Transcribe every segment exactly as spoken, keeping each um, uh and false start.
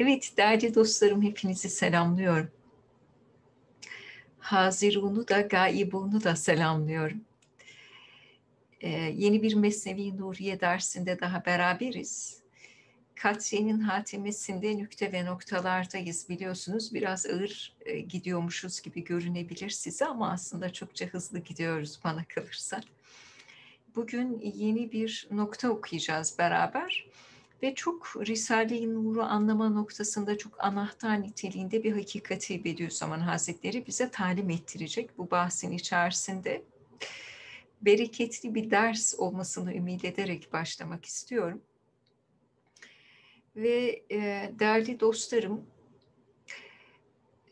Evet değerli dostlarım, hepinizi selamlıyorum. Hazirunu da gaibunu da selamlıyorum. Ee, yeni bir Mesnevi Nuriye dersinde daha beraberiz. Katre'nin hatimesinde nükte ve noktalardayız biliyorsunuz. Biraz ağır e, gidiyormuşuz gibi görünebilir size ama aslında çokça hızlı gidiyoruz bana kalırsa. Bugün yeni bir nokta okuyacağız beraber. Ve çok Risale-i Nur'u anlama noktasında çok anahtar niteliğinde bir hakikati Bediüzzaman Hazretleri bize talim ettirecek bu bahsin içerisinde. Bereketli bir ders olmasını ümit ederek başlamak istiyorum. Ve e, değerli dostlarım,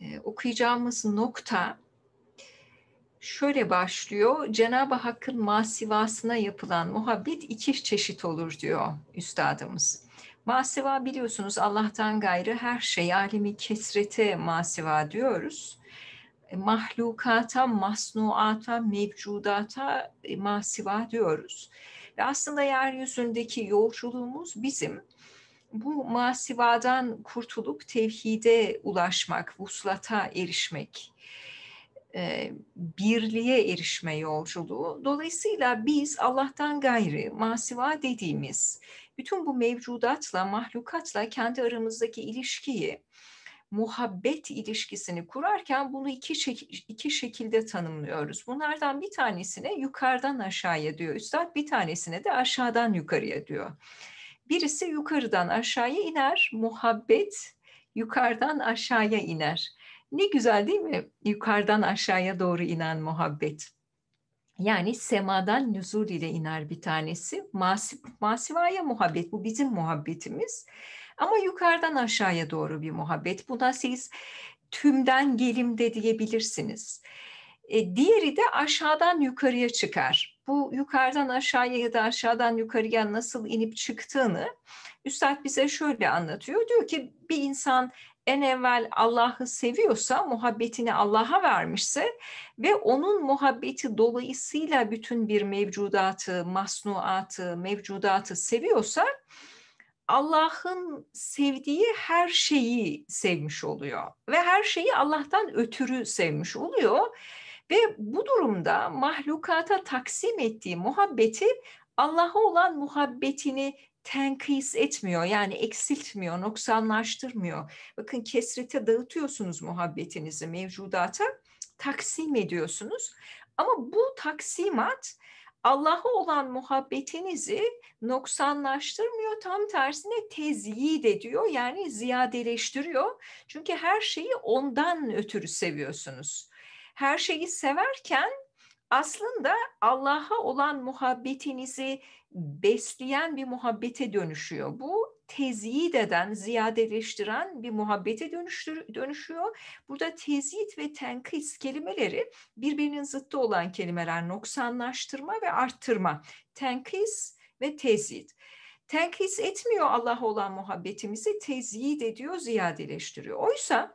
e, okuyacağımız nokta şöyle başlıyor. Cenab-ı Hakk'ın masivasına yapılan muhabbet iki çeşit olur diyor üstadımız. Masiva biliyorsunuz Allah'tan gayrı her şey, alemi kesrete masiva diyoruz. Mahlukata, masnuata, mevcudata masiva diyoruz. Ve aslında yeryüzündeki yolculuğumuz bizim bu masivadan kurtulup tevhide ulaşmak, vuslata erişmek, birliğe erişme yolculuğu. Dolayısıyla biz Allah'tan gayrı masiva dediğimiz bütün bu mevcudatla, mahlukatla kendi aramızdaki ilişkiyi, muhabbet ilişkisini kurarken bunu iki, şek- iki şekilde tanımlıyoruz. Bunlardan bir tanesine yukarıdan aşağıya diyor üstad, bir tanesine de aşağıdan yukarıya diyor. Birisi yukarıdan aşağıya iner, muhabbet yukarıdan aşağıya iner. Ne güzel değil mi? Yukarıdan aşağıya doğru inen muhabbet. Yani semadan nüzul ile iner bir tanesi. Masif, masivaya muhabbet, bu bizim muhabbetimiz. Ama yukarıdan aşağıya doğru bir muhabbet. Buna siz tümden gelim de diyebilirsiniz. E, diğeri de aşağıdan yukarıya çıkar. Bu yukarıdan aşağıya ya da aşağıdan yukarıya nasıl inip çıktığını üstad bize şöyle anlatıyor. Diyor ki bir insan en evvel Allah'ı seviyorsa, muhabbetini Allah'a vermişse ve onun muhabbeti dolayısıyla bütün bir mevcudatı, masnuatı, mevcudatı seviyorsa Allah'ın sevdiği her şeyi sevmiş oluyor ve her şeyi Allah'tan ötürü sevmiş oluyor ve bu durumda mahlukata taksim ettiği muhabbeti Allah'a olan muhabbetini tenkis etmiyor, yani eksiltmiyor, noksanlaştırmıyor. Bakın kesrete dağıtıyorsunuz muhabbetinizi, mevcudata taksim ediyorsunuz. Ama bu taksimat Allah'a olan muhabbetinizi noksanlaştırmıyor, tam tersine tezyid ediyor, yani ziyadeleştiriyor. Çünkü her şeyi ondan ötürü seviyorsunuz. Her şeyi severken aslında Allah'a olan muhabbetinizi besleyen bir muhabbete dönüşüyor. Bu tezyid eden, ziyadeleştiren bir muhabbete dönüşüyor. Burada tezyid ve tenkis kelimeleri birbirinin zıttı olan kelimeler, noksanlaştırma ve arttırma. Tenkis ve tezyid. Tenkis etmiyor Allah'a olan muhabbetimizi, tezyid ediyor, ziyadeleştiriyor. Oysa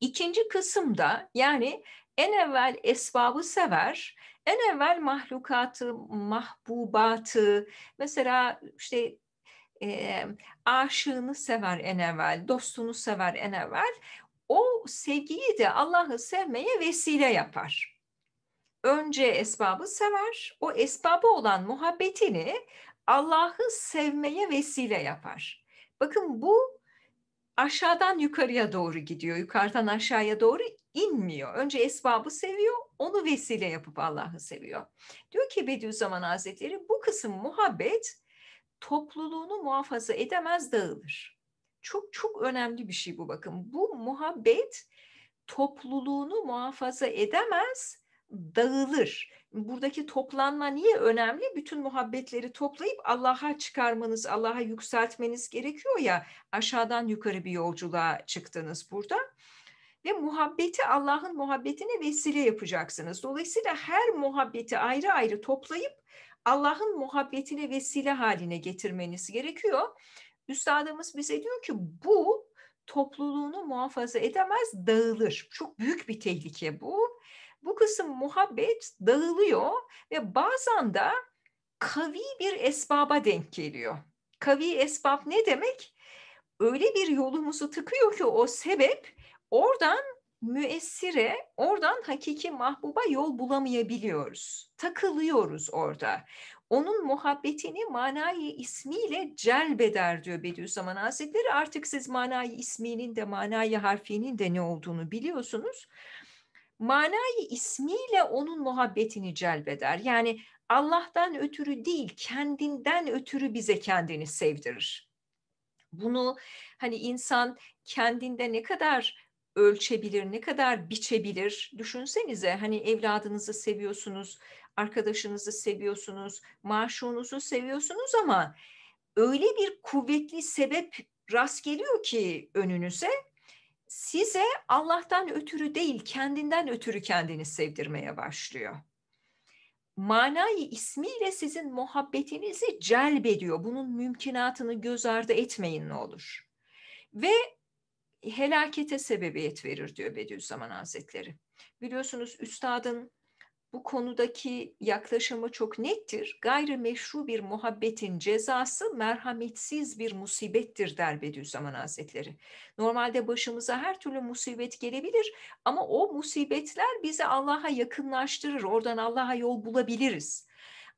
ikinci kısımda, yani en evvel esbabı sever, en evvel mahlukatı, mahbubatı, mesela işte e, aşığını sever en evvel, dostunu sever en evvel, o sevgiyi de Allah'ı sevmeye vesile yapar. Önce esbabı sever, o esbabı olan muhabbetini Allah'ı sevmeye vesile yapar. Bakın bu aşağıdan yukarıya doğru gidiyor, yukarıdan aşağıya doğru inmiyor. Önce esbabı seviyor, onu vesile yapıp Allah'ı seviyor. Diyor ki Bediüzzaman Hazretleri, bu kısım muhabbet topluluğunu muhafaza edemez, dağılır. Çok çok önemli bir şey bu, bakın. Bu muhabbet topluluğunu muhafaza edemez, dağılır. Buradaki toplanma niye önemli? Bütün muhabbetleri toplayıp Allah'a çıkarmanız, Allah'a yükseltmeniz gerekiyor ya, aşağıdan yukarı bir yolculuğa çıktınız burada. Ve muhabbeti, Allah'ın muhabbetine vesile yapacaksınız. Dolayısıyla her muhabbeti ayrı ayrı toplayıp Allah'ın muhabbetine vesile haline getirmeniz gerekiyor. Üstadımız bize diyor ki bu topluluğunu muhafaza edemez, dağılır. Çok büyük bir tehlike bu. Bu kısım muhabbet dağılıyor ve bazen de kavi bir esbaba denk geliyor. Kavi esbab ne demek? öyle bir yolumuzu tıkıyor ki o sebep, oradan müessire, oradan hakiki mahbuba yol bulamayabiliyoruz. Takılıyoruz orada. Onun muhabbetini manayı ismiyle celbeder diyor Bediüzzaman Hazretleri. Artık siz manayı isminin de manayı harfinin de ne olduğunu biliyorsunuz. Manayı ismiyle onun muhabbetini celbeder. Yani Allah'tan ötürü değil, kendinden ötürü bize kendini sevdirir. Bunu hani insan kendinde ne kadar ölçebilir, ne kadar biçebilir? Düşünsenize, hani evladınızı seviyorsunuz, arkadaşınızı seviyorsunuz, maşunuzu seviyorsunuz ama öyle bir kuvvetli sebep rast geliyor ki önünüze, size Allah'tan ötürü değil, kendinden ötürü kendini sevdirmeye başlıyor. Manayı ismiyle sizin muhabbetinizi celbediyor. Bunun mümkünatını göz ardı etmeyin ne olur. Ve helakete sebebiyet verir diyor Bediüzzaman Hazretleri. Biliyorsunuz üstadın bu konudaki yaklaşımı çok nettir. Gayrı meşru bir muhabbetin cezası merhametsiz bir musibettir der Bediüzzaman Hazretleri. Normalde başımıza her türlü musibet gelebilir ama o musibetler bizi Allah'a yakınlaştırır. Oradan Allah'a yol bulabiliriz.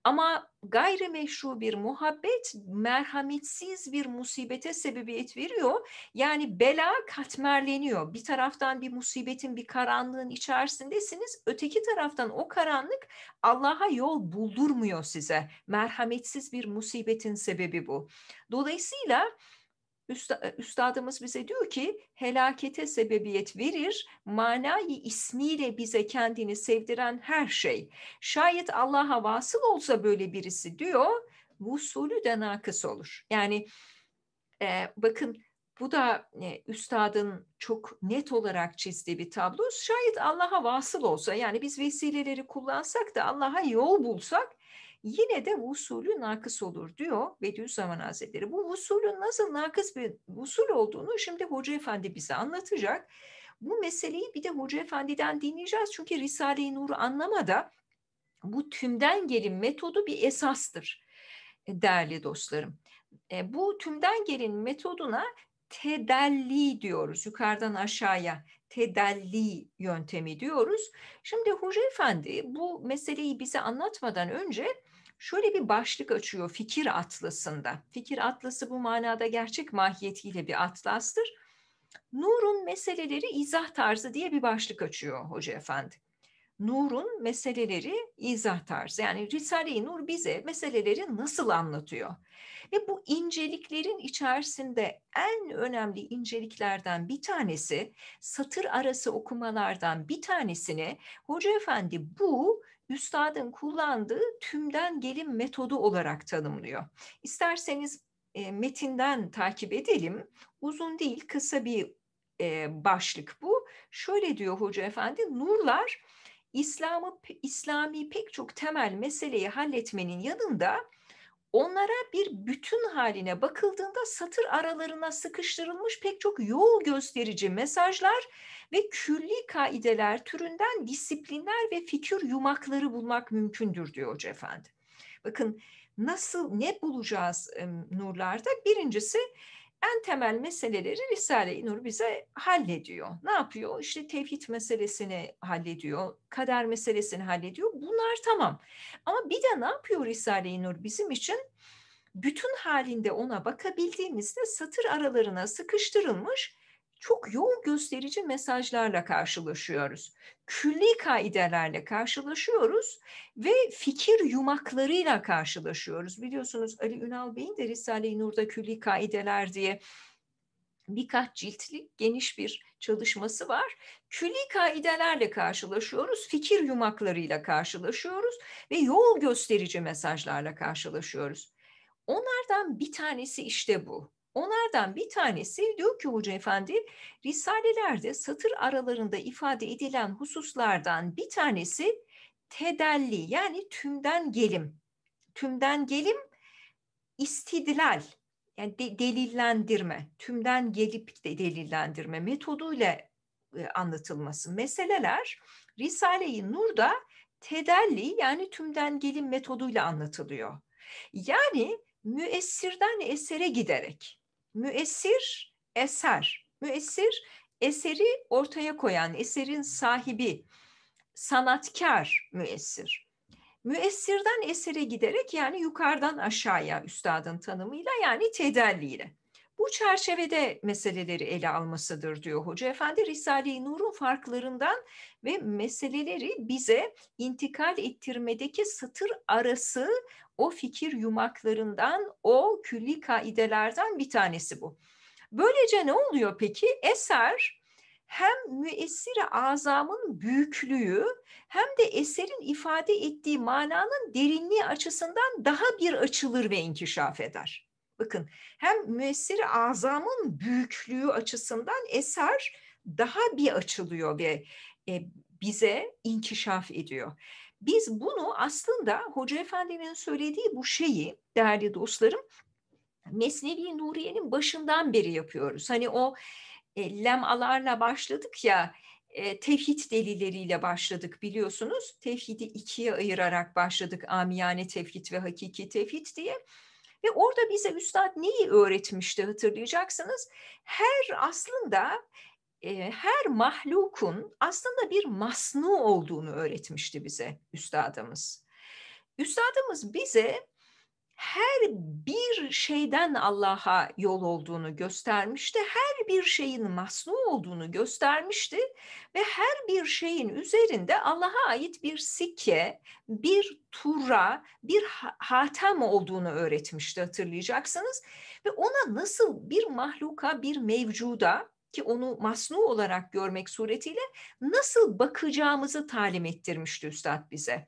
Ama gayrı meşru bir muhabbet merhametsiz bir musibete sebebiyet veriyor. Yani bela katmerleniyor. Bir taraftan bir musibetin, bir karanlığın içerisindesiniz. Öteki taraftan o karanlık Allah'a yol buldurmuyor size. Merhametsiz bir musibetin sebebi bu. Dolayısıyla üsta, üstadımız bize diyor ki helakete sebebiyet verir, manayı ismiyle bize kendini sevdiren her şey. Şayet Allah'a vasıl olsa böyle birisi diyor, vusulü de nakıs olur. Yani e, bakın bu da e, üstadın çok net olarak çizdiği bir tablo. Şayet Allah'a vasıl olsa, yani biz vesileleri kullansak da Allah'a yol bulsak, yine de vusulü nakıs olur diyor Bediüzzaman Hazretleri. Bu vusulün nasıl nakıs bir vusul olduğunu şimdi Hoca Efendi bize anlatacak. Bu meseleyi bir de Hoca Efendi'den dinleyeceğiz. Çünkü Risale-i Nur anlamada bu tümden gelin metodu bir esastır değerli dostlarım. Bu tümden gelin metoduna tedelli diyoruz, yukarıdan aşağıya. Tedelli yöntemi diyoruz. Şimdi Hoca Efendi bu meseleyi bize anlatmadan önce şöyle bir başlık açıyor Fikir Atlası'nda. Fikir Atlası bu manada gerçek mahiyetiyle bir atlastır. Nur'un meseleleri izah tarzı diye bir başlık açıyor Hoca Efendi. Nur'un meseleleri izah tarzı. Yani Risale-i Nur bize meseleleri nasıl anlatıyor? Ve bu inceliklerin içerisinde en önemli inceliklerden bir tanesi, satır arası okumalardan bir tanesini Hoca Efendi bu üstadın kullandığı tümden gelin metodu olarak tanımlıyor. İsterseniz e, metinden takip edelim. Uzun değil, kısa bir e, başlık bu. Şöyle diyor Hoca Efendi, nurlar İslam'ı, İslami pek çok temel meseleyi halletmenin yanında onlara bir bütün haline bakıldığında satır aralarına sıkıştırılmış pek çok yol gösterici mesajlar ve külli kaideler türünden disiplinler ve fikir yumakları bulmak mümkündür diyor Hoca Efendi. Bakın nasıl, ne bulacağız nurlarda? Birincisi, en temel meseleleri Risale-i Nur bize hallediyor. Ne yapıyor? İşte tevhid meselesini hallediyor, kader meselesini hallediyor. Bunlar tamam. Ama bir de ne yapıyor Risale-i Nur bizim için? Bütün halinde ona bakabildiğimizde satır aralarına sıkıştırılmış çok yol gösterici mesajlarla karşılaşıyoruz. Külli kaidelerle karşılaşıyoruz ve fikir yumaklarıyla karşılaşıyoruz. Biliyorsunuz Ali Ünal Bey'in de Risale-i Nur'da külli kaideler diye birkaç ciltlik geniş bir çalışması var. Külli kaidelerle karşılaşıyoruz, fikir yumaklarıyla karşılaşıyoruz ve yol gösterici mesajlarla karşılaşıyoruz. Onlardan bir tanesi işte bu. Onlardan bir tanesi diyor ki Hoca Efendi, risalelerde satır aralarında ifade edilen hususlardan bir tanesi tedelli, yani tümden gelim. Tümden gelim istidlal, yani de, delillendirme, tümden gelip de delillendirme metoduyla e, anlatılması. Meseleler Risale-i Nur'da tedelli, yani tümden gelim metoduyla anlatılıyor. Yani müessirden esere giderek. Müessir eser. Müessir, eseri ortaya koyan, eserin sahibi, sanatkar müessir. Müessirden esere giderek, yani yukarıdan aşağıya üstadın tanımıyla, yani tedelliyle. Bu çerçevede meseleleri ele almasıdır diyor Hoca Efendi. Risale-i Nur'un farklarından ve meseleleri bize intikal ettirmedeki satır arası o fikir yumaklarından, o külli kaidelerden bir tanesi bu. Böylece ne oluyor peki? Eser hem müessir-i azamın büyüklüğü hem de eserin ifade ettiği mananın derinliği açısından daha bir açılır ve inkişaf eder. Bakın, hem müessir-i azamın büyüklüğü açısından eser daha bir açılıyor ve bize inkişaf ediyor. Biz bunu aslında Hoca Efendi'nin söylediği bu şeyi değerli dostlarım Mesnevi Nuriye'nin başından beri yapıyoruz. Hani o e, lem'alarla başladık ya, e, tevhid delilleriyle başladık biliyorsunuz. Tevhidi ikiye ayırarak başladık, amiyane tevhid ve hakiki tevhid diye. Ve orada bize üstad neyi öğretmişti hatırlayacaksınız. Her aslında e, her mahlukun aslında bir masnu olduğunu öğretmişti bize üstadımız. Üstadımız bize her bir şeyden Allah'a yol olduğunu göstermişti. Her bir şeyin masnu olduğunu göstermişti ve her bir şeyin üzerinde Allah'a ait bir sikke, bir tura, bir hatem olduğunu öğretmişti hatırlayacaksınız. Ve ona nasıl bir mahluka, bir mevcuda ki onu masnu olarak görmek suretiyle nasıl bakacağımızı talim ettirmişti üstad bize.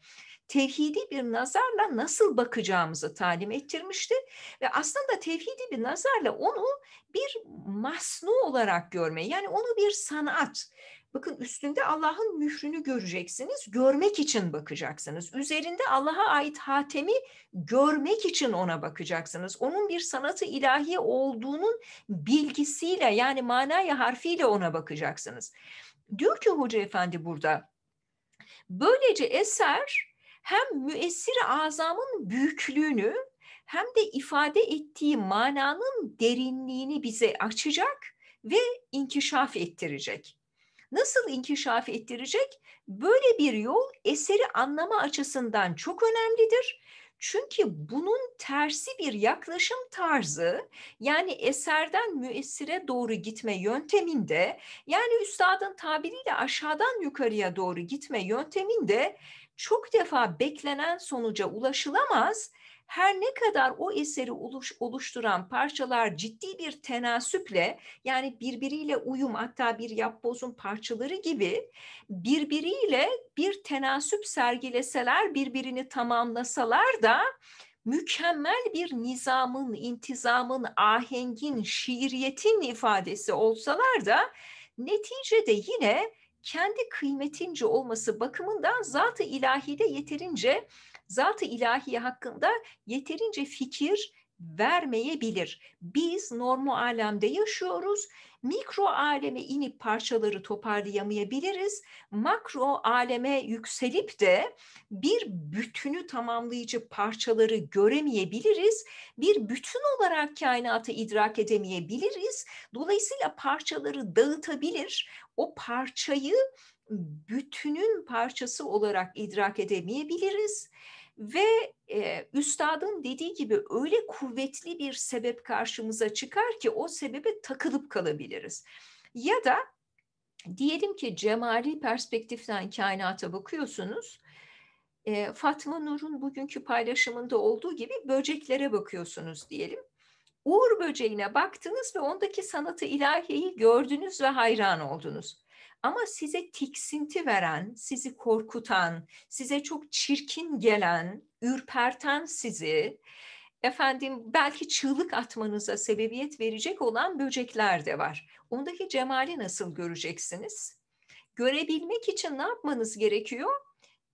Tevhidi bir nazarla nasıl bakacağımızı talim ettirmişti ve aslında tevhidi bir nazarla onu bir masnu olarak görme, yani onu bir sanat. Bakın, üstünde Allah'ın mührünü göreceksiniz, görmek için bakacaksınız. Üzerinde Allah'a ait hatemi görmek için ona bakacaksınız. Onun bir sanatı ilahi olduğunun bilgisiyle, yani manaya harfiyle ona bakacaksınız. Diyor ki Hoca Efendi burada, böylece eser hem müessir-i azamın büyüklüğünü hem de ifade ettiği mananın derinliğini bize açacak ve inkişaf ettirecek. Nasıl inkişaf ettirecek? Böyle bir yol eseri anlama açısından çok önemlidir. Çünkü bunun tersi bir yaklaşım tarzı, yani eserden müessire doğru gitme yönteminde, yani üstadın tabiriyle aşağıdan yukarıya doğru gitme yönteminde çok defa beklenen sonuca ulaşılamaz. Her ne kadar o eseri oluşturan parçalar ciddi bir tenasüple, yani birbiriyle uyum, hatta bir yapbozun parçaları gibi birbiriyle bir tenasüp sergileseler, birbirini tamamlasalar da mükemmel bir nizamın, intizamın, ahengin, şiiriyetin ifadesi olsalar da neticede yine kendi kıymetince olması bakımından Zat-ı İlahi'de yeterince, Zat-ı İlahi hakkında yeterince fikir vermeyebilir. Biz normu alemde yaşıyoruz. Mikro aleme inip parçaları toparlayamayabiliriz. Makro aleme yükselip de bir bütünü tamamlayıcı parçaları göremeyebiliriz. Bir bütün olarak kainatı idrak edemeyebiliriz. Dolayısıyla parçaları dağıtabilir. O parçayı bütünün parçası olarak idrak edemeyebiliriz. Ve e, üstadın dediği gibi öyle kuvvetli bir sebep karşımıza çıkar ki o sebebe takılıp kalabiliriz. Ya da diyelim ki cemali perspektiften kainata bakıyorsunuz. E, Fatma Nur'un bugünkü paylaşımında olduğu gibi böceklere bakıyorsunuz diyelim. Uğur böceğine baktınız ve ondaki sanatı ilahiyi gördünüz ve hayran oldunuz. Ama size tiksinti veren, sizi korkutan, size çok çirkin gelen, ürperten sizi, efendim belki çığlık atmanıza sebebiyet verecek olan böcekler de var. Ondaki cemali nasıl göreceksiniz? Görebilmek için ne yapmanız gerekiyor?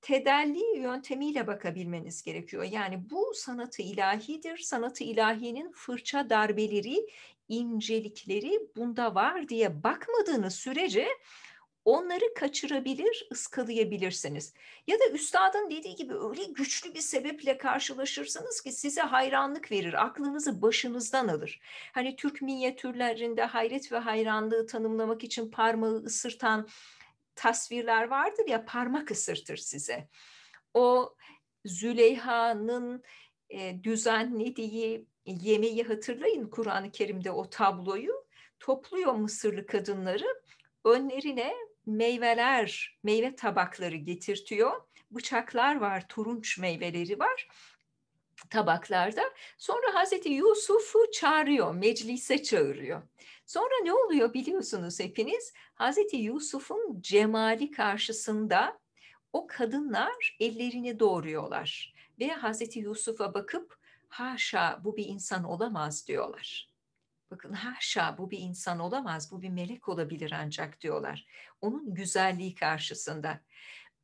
Tedelli yöntemiyle bakabilmeniz gerekiyor. Yani bu sanatı ilahidir. Sanatı ilahinin fırça darbeleri, incelikleri bunda var diye bakmadığınız sürece onları kaçırabilir, ıskalayabilirsiniz. Ya da üstadın dediği gibi öyle güçlü bir sebeple karşılaşırsınız ki size hayranlık verir, aklınızı başınızdan alır. Hani Türk minyatürlerinde hayret ve hayranlığı tanımlamak için parmağı ısırtan tasvirler vardır ya, parmak ısırtır size. O Züleyha'nın e, düzenlediği yemeği hatırlayın, Kur'an-ı Kerim'de o tabloyu topluyor Mısırlı kadınları, önlerine meyveler, meyve tabakları getirtiyor. Bıçaklar var, turunç meyveleri var tabaklarda. Sonra Hazreti Yusuf'u çağırıyor, meclise çağırıyor. Sonra ne oluyor biliyorsunuz hepiniz. Hazreti Yusuf'un cemali karşısında o kadınlar ellerini doğruyorlar. Ve Hazreti Yusuf'a bakıp haşa bu bir insan olamaz diyorlar. Bakın haşa bu bir insan olamaz, bu bir melek olabilir ancak diyorlar. Onun güzelliği karşısında.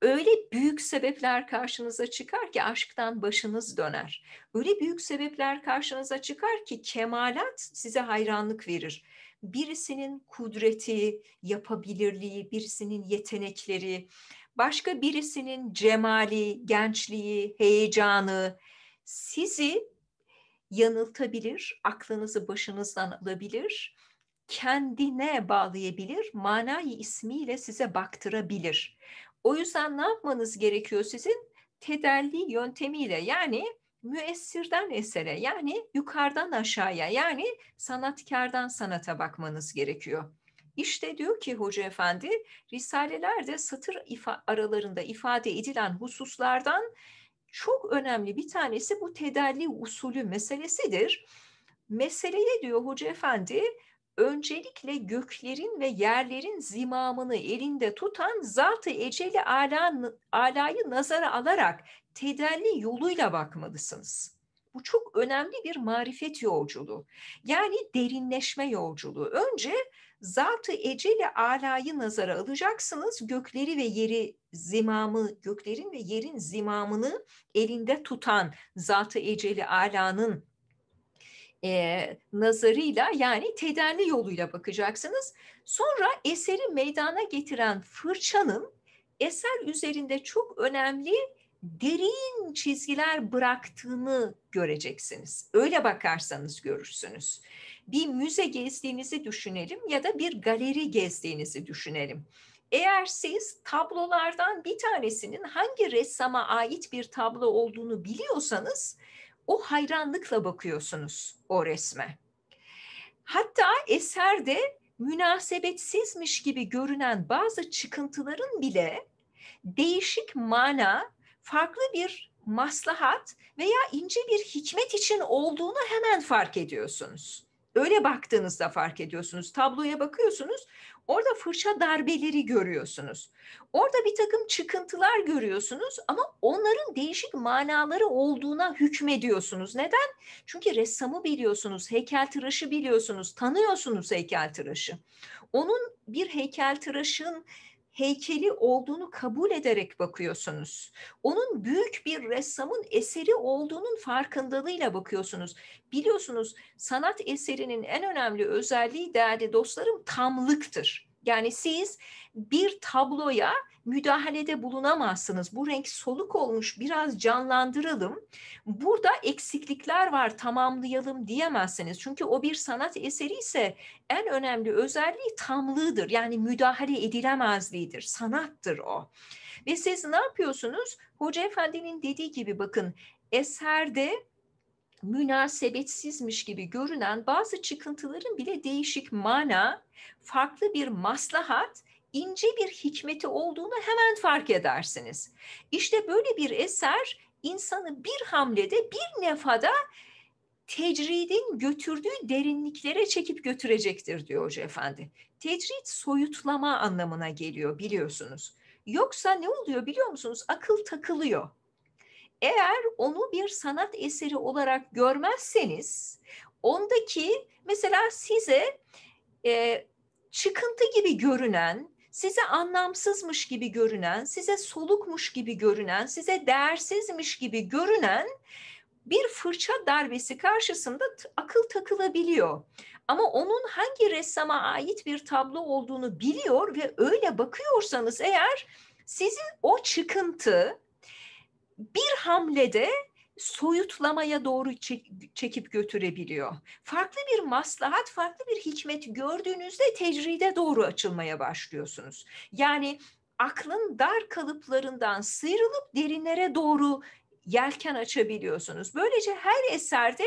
Öyle büyük sebepler karşınıza çıkar ki aşktan başınız döner. Öyle büyük sebepler karşınıza çıkar ki kemalat size hayranlık verir. Birisinin kudreti, yapabilirliği, birisinin yetenekleri, başka birisinin cemali, gençliği, heyecanı sizi yanıltabilir, aklınızı başınızdan alabilir, kendine bağlayabilir, manayı ismiyle size baktırabilir. O yüzden ne yapmanız gerekiyor sizin? Tedelli yöntemiyle, yani müessirden esere, yani yukarıdan aşağıya, yani sanatkardan sanata bakmanız gerekiyor. İşte diyor ki Hoca Efendi, risalelerde satır ifa- aralarında ifade edilen hususlardan çok önemli bir tanesi bu tedelli usulü meselesidir. Meseleye diyor Hoca Efendi, öncelikle göklerin ve yerlerin zimamını elinde tutan Zat-ı Ecel-i Ala'yı nazara alarak tedelli yoluyla bakmalısınız. Bu çok önemli bir marifet yolculuğu. Yani derinleşme yolculuğu. Önce Zat-ı Ecel-i Ala'yı nazara alacaksınız. Gökleri ve yeri zimamı, göklerin ve yerin zimamını elinde tutan Zat-ı Ecel-i Ala'nın e, nazarıyla, yani tedelli yoluyla bakacaksınız. Sonra eseri meydana getiren fırçanın eser üzerinde çok önemli derin çizgiler bıraktığını göreceksiniz. Öyle bakarsanız görürsünüz. Bir müze gezdiğinizi düşünelim ya da bir galeri gezdiğinizi düşünelim. Eğer siz tablolardan bir tanesinin hangi ressama ait bir tablo olduğunu biliyorsanız o hayranlıkla bakıyorsunuz o resme. Hatta eserde münasebetsizmiş gibi görünen bazı çıkıntıların bile değişik mana, farklı bir maslahat veya ince bir hikmet için olduğunu hemen fark ediyorsunuz. Öyle baktığınızda fark ediyorsunuz. Tabloya bakıyorsunuz, orada fırça darbeleri görüyorsunuz. Orada bir takım çıkıntılar görüyorsunuz ama onların değişik manaları olduğuna hükmediyorsunuz. Neden? Çünkü ressamı biliyorsunuz, heykeltıraşı biliyorsunuz, tanıyorsunuz heykeltıraşı. Onun bir heykeltıraşın heykeli olduğunu kabul ederek bakıyorsunuz. Onun büyük bir ressamın eseri olduğunun farkındalığıyla bakıyorsunuz. Biliyorsunuz sanat eserinin en önemli özelliği değerli dostlarım tamlıktır. Yani siz bir tabloya müdahalede bulunamazsınız. Bu renk soluk olmuş, biraz canlandıralım. Burada eksiklikler var, tamamlayalım diyemezsiniz. Çünkü o bir sanat eseri ise en önemli özelliği tamlığıdır. Yani müdahale edilemezliğidir, sanattır o. Ve siz ne yapıyorsunuz? Hoca Efendi'nin dediği gibi bakın, eserde münasebetsizmiş gibi görünen bazı çıkıntıların bile değişik mana, farklı bir maslahat, ince bir hikmeti olduğunu hemen fark edersiniz. İşte böyle bir eser insanı bir hamlede, bir nefada tecridin götürdüğü derinliklere çekip götürecektir diyor Hoca Efendi. Tecrid soyutlama anlamına geliyor biliyorsunuz. Yoksa ne oluyor biliyor musunuz? Akıl takılıyor. Eğer onu bir sanat eseri olarak görmezseniz, ondaki mesela size e, çıkıntı gibi görünen, size anlamsızmış gibi görünen, size solukmuş gibi görünen, size değersizmiş gibi görünen bir fırça darbesi karşısında akıl takılabiliyor. Ama onun hangi ressama ait bir tablo olduğunu biliyor ve öyle bakıyorsanız eğer, sizi o çıkıntı bir hamlede soyutlamaya doğru çekip götürebiliyor. Farklı bir maslahat, farklı bir hikmet gördüğünüzde tecride doğru açılmaya başlıyorsunuz. Yani aklın dar kalıplarından sıyrılıp derinlere doğru yelken açabiliyorsunuz. Böylece her eserde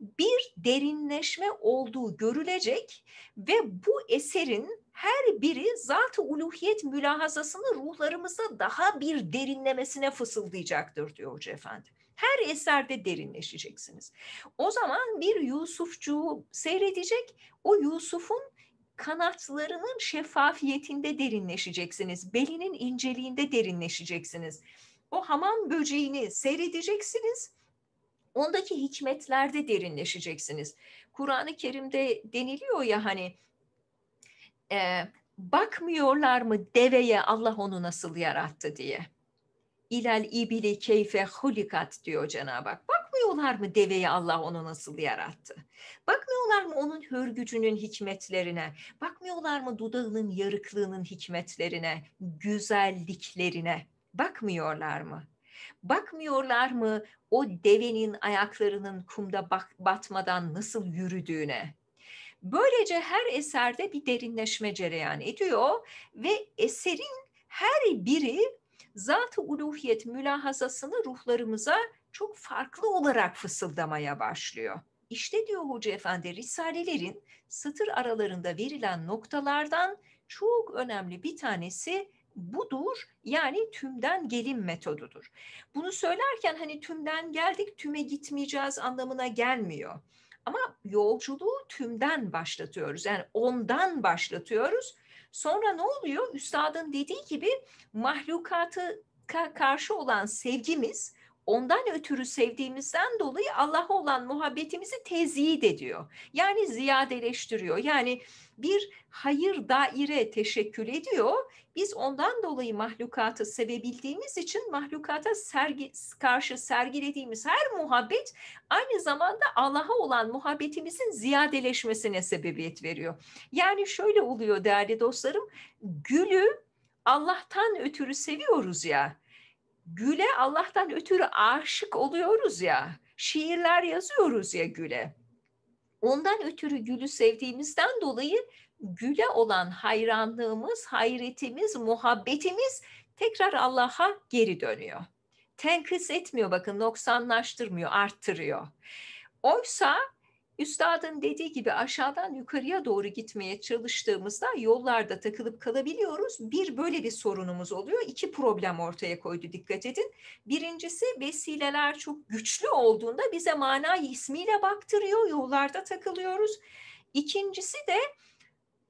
bir derinleşme olduğu görülecek ve bu eserin her biri zat-ı uluhiyet mülahazasını ruhlarımızda daha bir derinlemesine fısıldayacaktır diyor Hoca Efendi. Her eserde derinleşeceksiniz. O zaman bir Yusufçuğu seyredecek, o Yusuf'un kanatlarının şeffafiyetinde derinleşeceksiniz, belinin inceliğinde derinleşeceksiniz. O hamam böceğini seyredeceksiniz, ondaki hikmetlerde derinleşeceksiniz. Kur'an-ı Kerim'de deniliyor ya hani, e, bakmıyorlar mı deveye Allah onu nasıl yarattı diye. İlel ibili keyfe hulikat diyor Cenab-ı Hak. Bakmıyorlar mı deveye Allah onu nasıl yarattı? Bakmıyorlar mı onun hörgücünün hikmetlerine? Bakmıyorlar mı dudağının yarıklığının hikmetlerine, güzelliklerine? Bakmıyorlar mı? Bakmıyorlar mı o devenin ayaklarının kumda bak, batmadan nasıl yürüdüğüne? Böylece her eserde bir derinleşme cereyan ediyor ve eserin her biri zat-ı uluhiyet mülahazasını ruhlarımıza çok farklı olarak fısıldamaya başlıyor. İşte diyor Hoca Efendi, risalelerin satır aralarında verilen noktalardan çok önemli bir tanesi budur, yani tümden gelim metodudur. Bunu söylerken hani tümden geldik, tüme gitmeyeceğiz anlamına gelmiyor. Ama yolculuğu tümden başlatıyoruz, yani ondan başlatıyoruz. Sonra ne oluyor? Üstadın dediği gibi mahlukatı karşı olan sevgimiz, ondan ötürü sevdiğimizden dolayı Allah'a olan muhabbetimizi teziyid ediyor. Yani ziyadeleştiriyor. Yani bir hayır daire teşekkül ediyor. Biz ondan dolayı mahlukatı sevebildiğimiz için mahlukata sergi, karşı sergilediğimiz her muhabbet aynı zamanda Allah'a olan muhabbetimizin ziyadeleşmesine sebebiyet veriyor. Yani şöyle oluyor değerli dostlarım, gülü Allah'tan ötürü seviyoruz ya. Güle Allah'tan ötürü aşık oluyoruz ya, şiirler yazıyoruz ya güle. Ondan ötürü gülü sevdiğimizden dolayı güle olan hayranlığımız, hayretimiz, muhabbetimiz tekrar Allah'a geri dönüyor. Tenkıs etmiyor, bakın, noksanlaştırmıyor, arttırıyor. Oysa üstadın dediği gibi aşağıdan yukarıya doğru gitmeye çalıştığımızda yollarda takılıp kalabiliyoruz. Bir, böyle bir sorunumuz oluyor. İki problem ortaya koydu, dikkat edin. Birincisi, vesileler çok güçlü olduğunda bize manayı ismiyle baktırıyor. Yollarda takılıyoruz. İkincisi de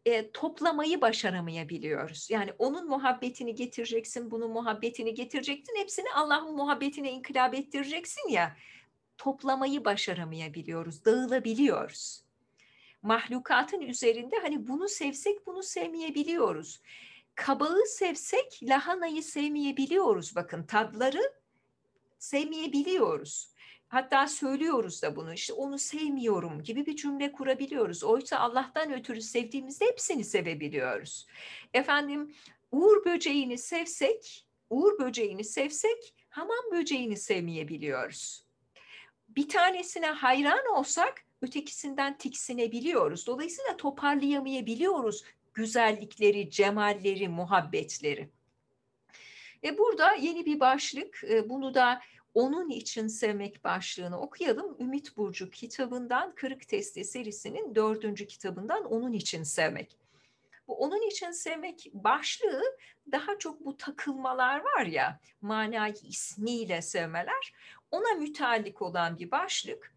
e, toplamayı başaramayabiliyoruz. Yani onun muhabbetini getireceksin, bunun muhabbetini getirecektin. Hepsini Allah'ın muhabbetine inkılap ettireceksin ya. Toplamayı başaramayabiliyoruz, dağılabiliyoruz. Mahlukatın üzerinde hani bunu sevsek bunu sevmeyebiliyoruz. Kabağı sevsek lahanayı sevmeyebiliyoruz, bakın, tadları sevmeyebiliyoruz. Hatta söylüyoruz da bunu, işte onu sevmiyorum gibi bir cümle kurabiliyoruz. Oysa Allah'tan ötürü sevdiğimizde hepsini sevebiliyoruz. Efendim, uğur böceğini sevsek, uğur böceğini sevsek hamam böceğini sevmeyebiliyoruz. Bir tanesine hayran olsak ötekisinden tiksinebiliyoruz. Dolayısıyla toparlayamayabiliyoruz güzellikleri, cemalleri, muhabbetleri. Ve burada yeni bir başlık, bunu da Onun İçin Sevmek başlığını okuyalım. Ümit Burcu kitabından, Kırık Testi serisinin dördüncü kitabından Onun İçin Sevmek. Bu Onun İçin Sevmek başlığı daha çok bu takılmalar var ya, manayı ismiyle sevmeler, ona müteallik olan bir başlık.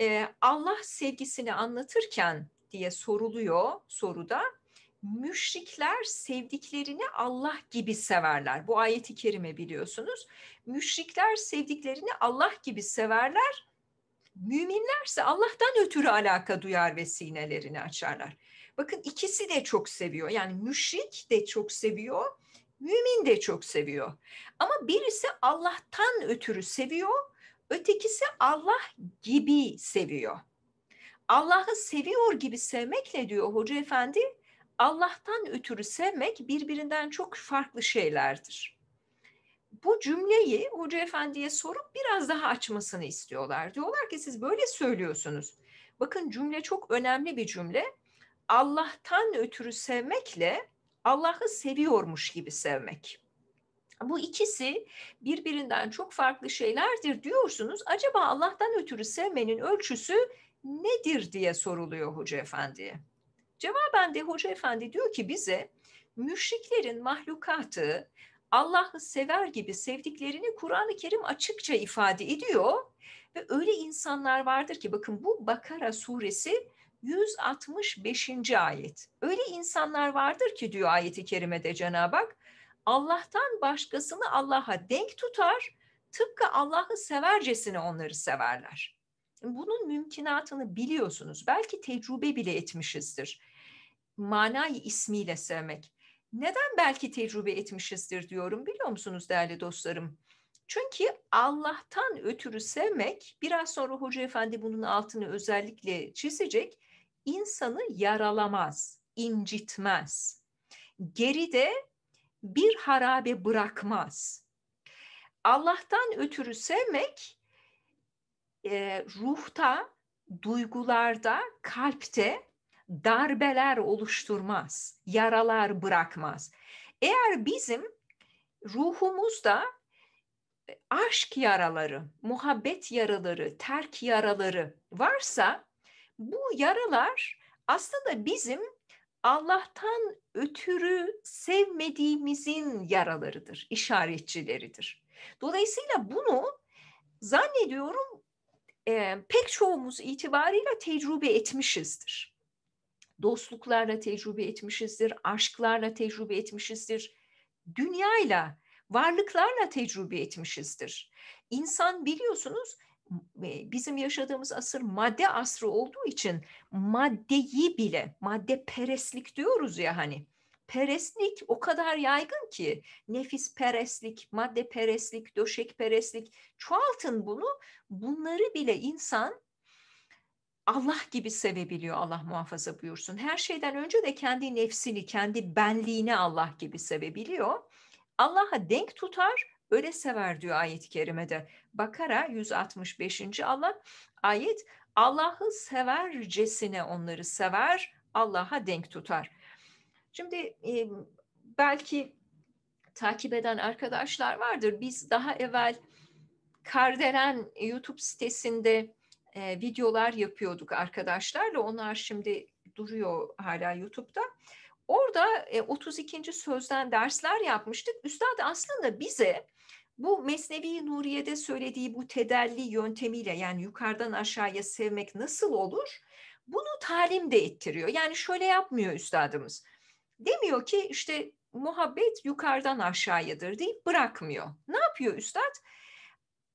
Ee, Allah sevgisini anlatırken diye soruluyor soruda. Müşrikler sevdiklerini Allah gibi severler. Bu ayeti kerime biliyorsunuz. Müşrikler sevdiklerini Allah gibi severler. Müminlerse Allah'tan ötürü alaka duyar ve sinelerini açarlar. Bakın, ikisi de çok seviyor. Yani müşrik de çok seviyor, mümin de çok seviyor. Ama birisi Allah'tan ötürü seviyor, ötekisi Allah gibi seviyor. Allah'ı seviyor gibi sevmekle, diyor Hoca Efendi, Allah'tan ötürü sevmek birbirinden çok farklı şeylerdir. Bu cümleyi Hoca Efendi'ye sorup biraz daha açmasını istiyorlar. Diyorlar ki siz böyle söylüyorsunuz. Bakın, cümle çok önemli bir cümle. Allah'tan ötürü sevmekle Allah'ı seviyormuş gibi sevmek. Bu ikisi birbirinden çok farklı şeylerdir diyorsunuz. Acaba Allah'tan ötürü sevmenin ölçüsü nedir diye soruluyor Hoca Efendi'ye. Cevaben de Hoca Efendi diyor ki bize, müşriklerin mahlukatı Allah'ı sever gibi sevdiklerini Kur'an-ı Kerim açıkça ifade ediyor. Ve öyle insanlar vardır ki, bakın bu Bakara suresi yüz altmış beşinci ayet. Öyle insanlar vardır ki, diyor ayeti kerimede Cenab-ı Hak, Allah'tan başkasını Allah'a denk tutar, tıpkı Allah'ı severcesine onları severler. Bunun mümkünatını biliyorsunuz. Belki tecrübe bile etmişizdir. Manayı ismiyle sevmek. Neden belki tecrübe etmişizdir diyorum, biliyor musunuz değerli dostlarım? Çünkü Allah'tan ötürü sevmek, biraz sonra Hoca Efendi bunun altını özellikle çizecek, insanı yaralamaz, incitmez. Geride bir harabe bırakmaz. Allah'tan ötürü sevmek e, ruhta, duygularda, kalpte darbeler oluşturmaz, yaralar bırakmaz. Eğer bizim ruhumuzda aşk yaraları, muhabbet yaraları, terk yaraları varsa, bu yaralar aslında bizim Allah'tan ötürü sevmediğimizin yaralarıdır, işaretçileridir. Dolayısıyla bunu zannediyorum e, pek çoğumuz itibariyle tecrübe etmişizdir. Dostluklarla tecrübe etmişizdir, aşklarla tecrübe etmişizdir, dünyayla, varlıklarla tecrübe etmişizdir. İnsan, biliyorsunuz, bizim yaşadığımız asır madde asrı olduğu için maddeyi bile, madde perestlik diyoruz ya hani, perestlik o kadar yaygın ki, nefis perestlik, madde perestlik, döşek perestlik, çoğaltın bunu, bunları bile insan Allah gibi sevebiliyor, Allah muhafaza buyursun. Her şeyden önce de kendi nefsini, kendi benliğini Allah gibi sevebiliyor. Allah'a denk tutar, öyle sever diyor ayet-i kerimede. Bakara yüz altmış beşinci Allah, ayet, Allah'ı severcesine onları sever, Allah'a denk tutar. Şimdi e, belki takip eden arkadaşlar vardır. Biz daha evvel Karderen YouTube sitesinde e, videolar yapıyorduk arkadaşlarla. Onlar şimdi duruyor hala YouTube'da. Orada otuz ikinci sözden dersler yapmıştık. Üstad aslında bize bu Mesnevi Nuriye'de söylediği bu tedelli yöntemiyle, yani yukarıdan aşağıya sevmek nasıl olur, bunu talim de ettiriyor. Yani şöyle yapmıyor üstadımız. Demiyor ki işte muhabbet yukarıdan aşağıyadır deyip bırakmıyor. Ne yapıyor üstad?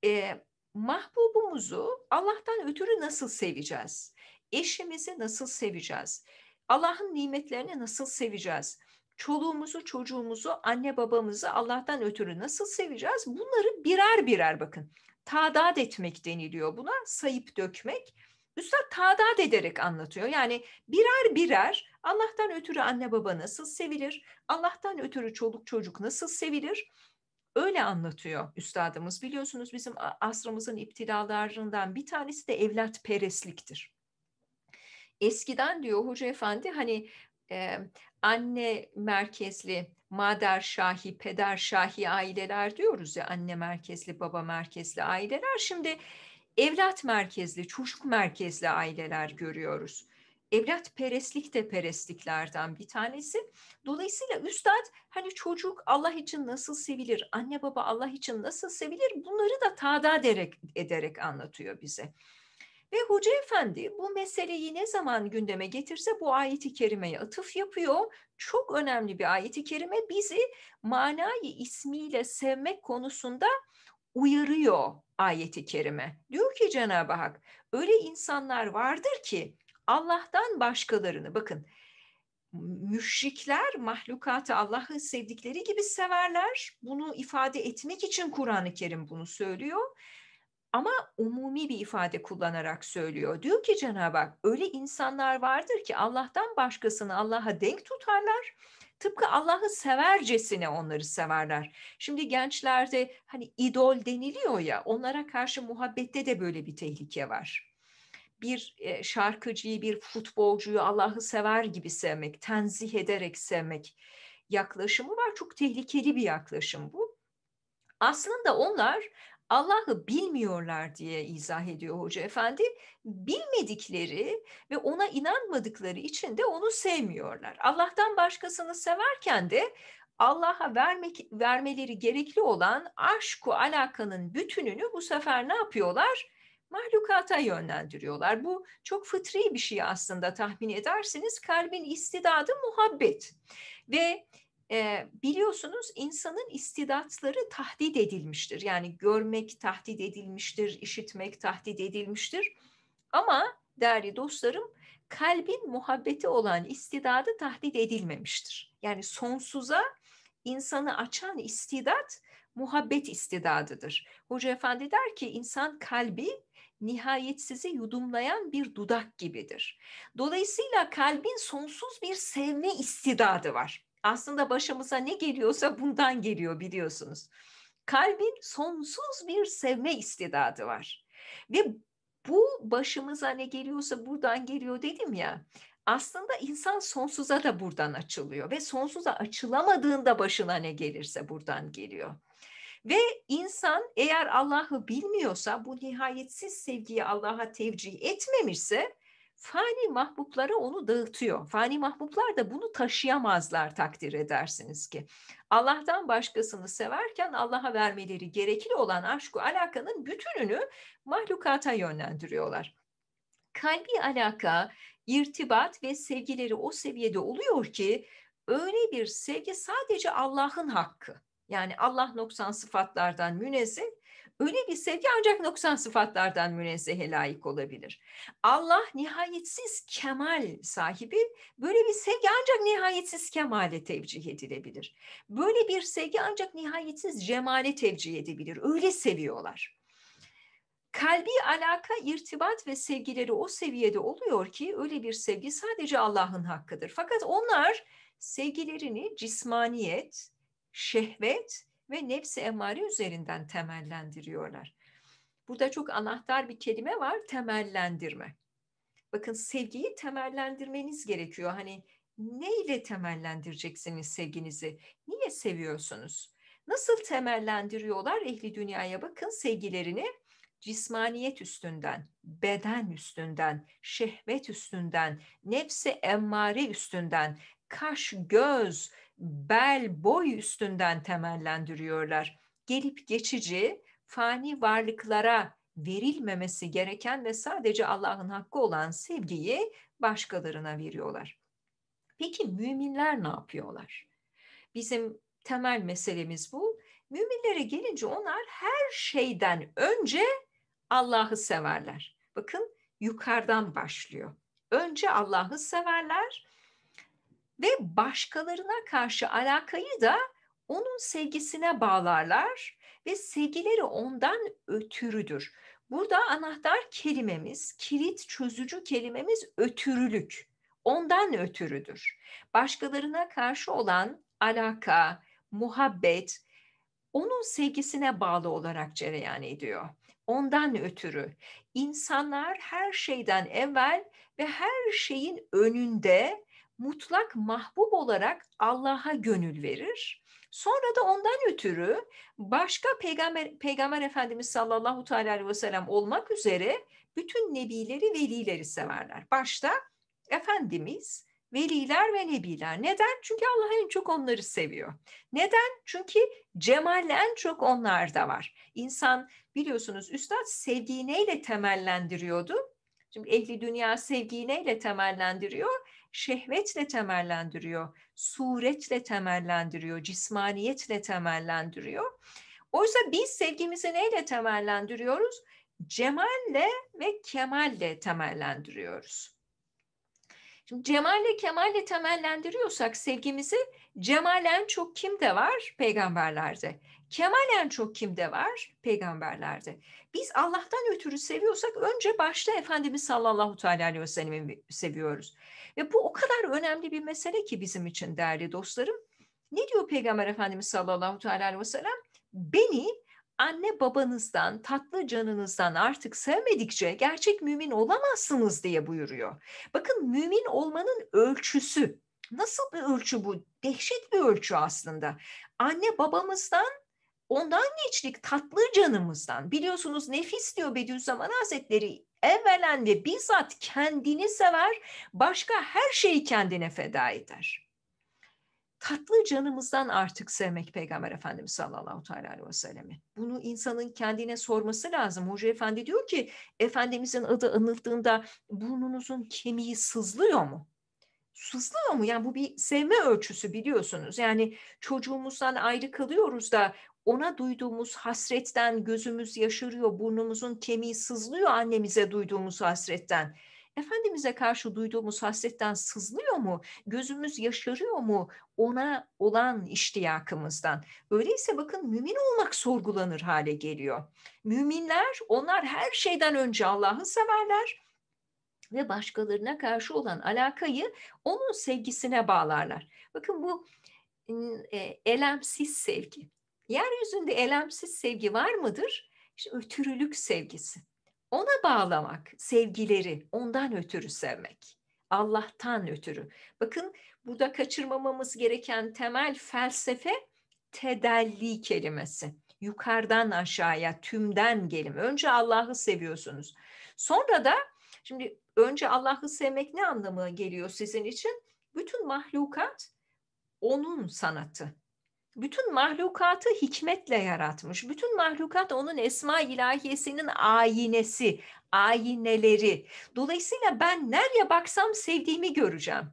E, mahbubumuzu Allah'tan ötürü nasıl seveceğiz? Eşimizi nasıl seveceğiz? Allah'ın nimetlerini nasıl seveceğiz? Çoluğumuzu, çocuğumuzu, anne babamızı Allah'tan ötürü nasıl seveceğiz? Bunları birer birer, bakın, tadat etmek deniliyor buna, sayıp dökmek. Üstad tadat ederek anlatıyor. Yani birer birer Allah'tan ötürü anne baba nasıl sevilir? Allah'tan ötürü çoluk çocuk nasıl sevilir? Öyle anlatıyor üstadımız. Biliyorsunuz bizim asrımızın iptilalarından bir tanesi de evlat perestliktir. Eskiden, diyor Hoca Efendi, hani e, anne merkezli, mader şahi, peder şahi aileler diyoruz ya, anne merkezli, baba merkezli aileler. Şimdi evlat merkezli, çocuk merkezli aileler görüyoruz. Evlat perestlik de perestliklerden bir tanesi. Dolayısıyla üstad hani çocuk Allah için nasıl sevilir, anne baba Allah için nasıl sevilir, bunları da tadat ederek, ederek anlatıyor bize. Ve Hoca Efendi bu meseleyi ne zaman gündeme getirse bu ayeti kerimeye atıf yapıyor. Çok önemli bir ayeti kerime, bizi manayı ismiyle sevmek konusunda uyarıyor ayeti kerime. Diyor ki Cenab-ı Hak, öyle insanlar vardır ki Allah'tan başkalarını, bakın, müşrikler mahlukatı Allah'ı sevdikleri gibi severler. Bunu ifade etmek için Kur'an-ı Kerim bunu söylüyor. Ama umumi bir ifade kullanarak söylüyor. Diyor ki Cenab-ı Hak, öyle insanlar vardır ki Allah'tan başkasını Allah'a denk tutarlar. Tıpkı Allah'ı severcesine onları severler. Şimdi gençlerde hani idol deniliyor ya, onlara karşı muhabbette de böyle bir tehlike var. Bir şarkıcıyı, bir futbolcuyu Allah'ı sever gibi sevmek, tenzih ederek sevmek yaklaşımı var. Çok tehlikeli bir yaklaşım bu. Aslında onlar Allah'ı bilmiyorlar diye izah ediyor Hoca Efendi. Bilmedikleri ve ona inanmadıkları için de onu sevmiyorlar. Allah'tan başkasını severken de Allah'a vermek, vermeleri gerekli olan aşk-u alakanın bütününü bu sefer ne yapıyorlar? Mahlukata yönlendiriyorlar. Bu çok fıtri bir şey aslında, tahmin edersiniz. Kalbin istidadı muhabbet ve E, biliyorsunuz insanın istidatları tahdit edilmiştir. Yani görmek tahdit edilmiştir, işitmek tahdit edilmiştir. Ama değerli dostlarım, kalbin muhabbeti olan istidadı tahdit edilmemiştir. Yani sonsuza insanı açan istidat muhabbet istidadıdır. Hoca Efendi der ki insan kalbi nihayetsizi yudumlayan bir dudak gibidir. Dolayısıyla kalbin sonsuz bir sevme istidadı var. Aslında başımıza ne geliyorsa bundan geliyor, biliyorsunuz. Kalbin sonsuz bir sevme istidadı var. Ve bu başımıza ne geliyorsa buradan geliyor dedim ya. Aslında insan sonsuza da buradan açılıyor. Ve sonsuza açılamadığında başına ne gelirse buradan geliyor. Ve insan eğer Allah'ı bilmiyorsa, bu nihayetsiz sevgiyi Allah'a tevcih etmemişse, fani mahbubları onu dağıtıyor. Fani mahbublar da bunu taşıyamazlar, takdir edersiniz ki. Allah'tan başkasını severken Allah'a vermeleri gerekli olan aşk-u alakanın bütününü mahlukata yönlendiriyorlar. Kalbi alaka, irtibat ve sevgileri o seviyede oluyor ki öyle bir sevgi sadece Allah'ın hakkı. Yani Allah noksan sıfatlardan münezzeh. Öyle bir sevgi ancak noksan sıfatlardan münezzeh layık olabilir. Allah nihayetsiz kemal sahibi, böyle bir sevgi ancak nihayetsiz kemale tevcih edilebilir. Böyle bir sevgi ancak nihayetsiz cemale tevcih edilebilir. Öyle seviyorlar. Kalbi alaka, irtibat ve sevgileri o seviyede oluyor ki öyle bir sevgi sadece Allah'ın hakkıdır. Fakat onlar sevgilerini cismaniyet, şehvet ve nefs-i emmare üzerinden temellendiriyorlar. Burada çok anahtar bir kelime var, temellendirme. Bakın, sevgiyi temellendirmeniz gerekiyor. Hani neyle temellendireceksiniz sevginizi? Niye seviyorsunuz? Nasıl temellendiriyorlar ehli dünyaya? Bakın, sevgilerini cismaniyet üstünden, beden üstünden, şehvet üstünden, nefs-i emmare üstünden, kaş, göz, bel, boy üstünden temellendiriyorlar. Gelip geçici, fani varlıklara verilmemesi gereken ve sadece Allah'ın hakkı olan sevgiyi başkalarına veriyorlar. Peki müminler ne yapıyorlar? Bizim temel meselemiz bu. Müminlere gelince onlar her şeyden önce Allah'ı severler. Bakın, yukarıdan başlıyor. Önce Allah'ı severler. Ve başkalarına karşı alakayı da onun sevgisine bağlarlar ve sevgileri ondan ötürüdür. Burada anahtar kelimemiz, kilit çözücü kelimemiz ötürülük. Ondan ötürüdür. Başkalarına karşı olan alaka, muhabbet onun sevgisine bağlı olarak cereyan ediyor. Ondan ötürü insanlar her şeyden evvel ve her şeyin önünde mutlak mahbub olarak Allah'a gönül verir. Sonra da ondan ötürü başka Peygamber, Peygamber Efendimiz sallallahu teala aleyhi ve sellem olmak üzere bütün nebileri, velileri severler. Başta Efendimiz, veliler ve nebiler. Neden? Çünkü Allah en çok onları seviyor. Neden? Çünkü cemal en çok onlarda var. İnsan, biliyorsunuz üstad, sevgiyi neyle temellendiriyordu? Şimdi ehli dünya sevgiyi neyle temellendiriyor? Şehvetle temellendiriyor, suretle temellendiriyor, cismaniyetle temellendiriyor. Oysa biz sevgimizi neyle temellendiriyoruz? Cemalle ve kemalle temellendiriyoruz. cemalle, kemalle temellendiriyorsak sevgimizi, cemalen çok kimde var? Peygamberlerde. Kemalen çok kimde var? Peygamberlerde. Biz Allah'tan ötürü seviyorsak önce başta Efendimiz sallallahu teala aleyhi ve sellem'i seviyoruz. Ve bu o kadar önemli bir mesele ki bizim için değerli dostlarım. Ne diyor Peygamber Efendimiz sallallahu teala aleyhi ve sellem? Beni anne babanızdan, tatlı canınızdan artık sevmedikçe gerçek mümin olamazsınız diye buyuruyor. Bakın, mümin olmanın ölçüsü, nasıl bir ölçü bu? Dehşet bir ölçü aslında. Anne babamızdan, ondan geçtik tatlı canımızdan. Biliyorsunuz nefis diyor Bediüzzaman Hazretleri, evvelen ve bizzat kendini sever, başka her şeyi kendine feda eder. Tatlı canımızdan artık sevmek Peygamber Efendimiz sallallahu aleyhi ve sellem'i. Bunu insanın kendine sorması lazım. Hoca Efendi diyor ki, Efendimizin adı anıldığında burnunuzun kemiği sızlıyor mu? Sızlıyor mu? Yani bu bir sevme ölçüsü, biliyorsunuz. Yani çocuğumuzdan ayrı kalıyoruz da ona duyduğumuz hasretten gözümüz yaşarıyor, burnumuzun kemiği sızlıyor annemize duyduğumuz hasretten. Efendimiz'e karşı duyduğumuz hasretten sızlıyor mu? Gözümüz yaşarıyor mu? Ona olan iştiyakımızdan. Öyleyse bakın, mümin olmak sorgulanır hale geliyor. Müminler, onlar her şeyden önce Allah'ı severler ve başkalarına karşı olan alakayı onun sevgisine bağlarlar. Bakın, bu elemsiz sevgi. Yeryüzünde elemsiz sevgi var mıdır? İşte ötürülük sevgisi. Ona bağlamak, sevgileri ondan ötürü sevmek, Allah'tan ötürü. Bakın, burada kaçırmamamız gereken temel felsefe tedelli kelimesi. Yukarıdan aşağıya, tümden gelin. Önce Allah'ı seviyorsunuz. Sonra da, şimdi önce Allah'ı sevmek ne anlamı geliyor sizin için? Bütün mahlukat onun sanatı. Bütün mahlukatı hikmetle yaratmış. Bütün mahlukat onun Esma-i İlahiyesinin ayinesi, ayineleri. Dolayısıyla ben nereye baksam sevdiğimi göreceğim.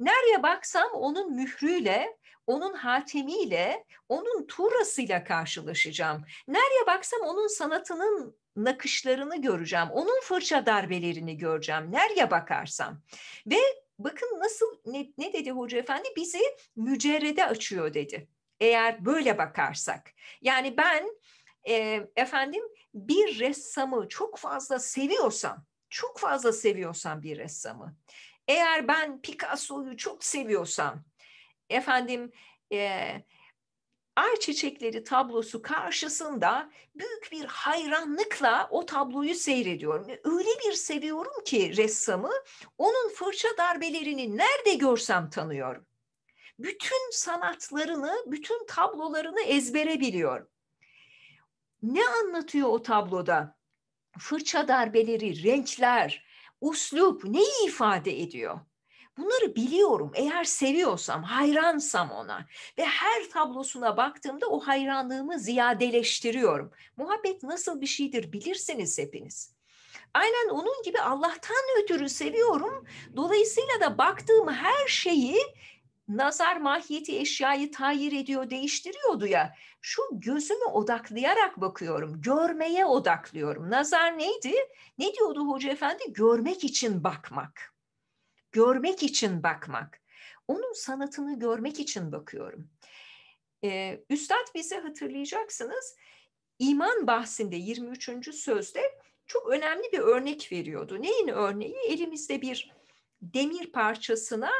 Nereye baksam onun mührüyle, onun hatemiyle, onun turasıyla karşılaşacağım. Nereye baksam onun sanatının nakışlarını göreceğim. Onun fırça darbelerini göreceğim. Nereye bakarsam. Ve bakın nasıl, ne, ne dedi Hoca Efendi? Bizi mücerrede açıyor dedi. Eğer böyle bakarsak, yani ben e, efendim bir ressamı çok fazla seviyorsam, çok fazla seviyorsam bir ressamı, eğer ben Picasso'yu çok seviyorsam, efendim e, ay çiçekleri tablosu karşısında büyük bir hayranlıkla o tabloyu seyrediyorum. Öyle bir seviyorum ki ressamı, onun fırça darbelerini nerede görsem tanıyorum. Bütün sanatlarını, bütün tablolarını ezbere biliyor. Ne anlatıyor o tabloda? Fırça darbeleri, renkler, uslup neyi ifade ediyor? Bunları biliyorum. Eğer seviyorsam, hayransam ona ve her tablosuna baktığımda o hayranlığımı ziyadeleştiriyorum. Muhabbet nasıl bir şeydir bilirsiniz hepiniz. Aynen onun gibi Allah'tan ötürü seviyorum. Dolayısıyla da baktığım her şeyi, nazar mahiyeti eşyayı tayyir ediyor, değiştiriyordu ya. Şu gözümü odaklayarak bakıyorum, görmeye odaklıyorum. Nazar neydi? Ne diyordu Hoca Efendi? Görmek için bakmak. Görmek için bakmak. Onun sanatını görmek için bakıyorum. Ee, Üstad bizi hatırlayacaksınız. İman bahsinde yirmi üçüncü sözde çok önemli bir örnek veriyordu. Neyin örneği? Elimizde bir demir parçasına,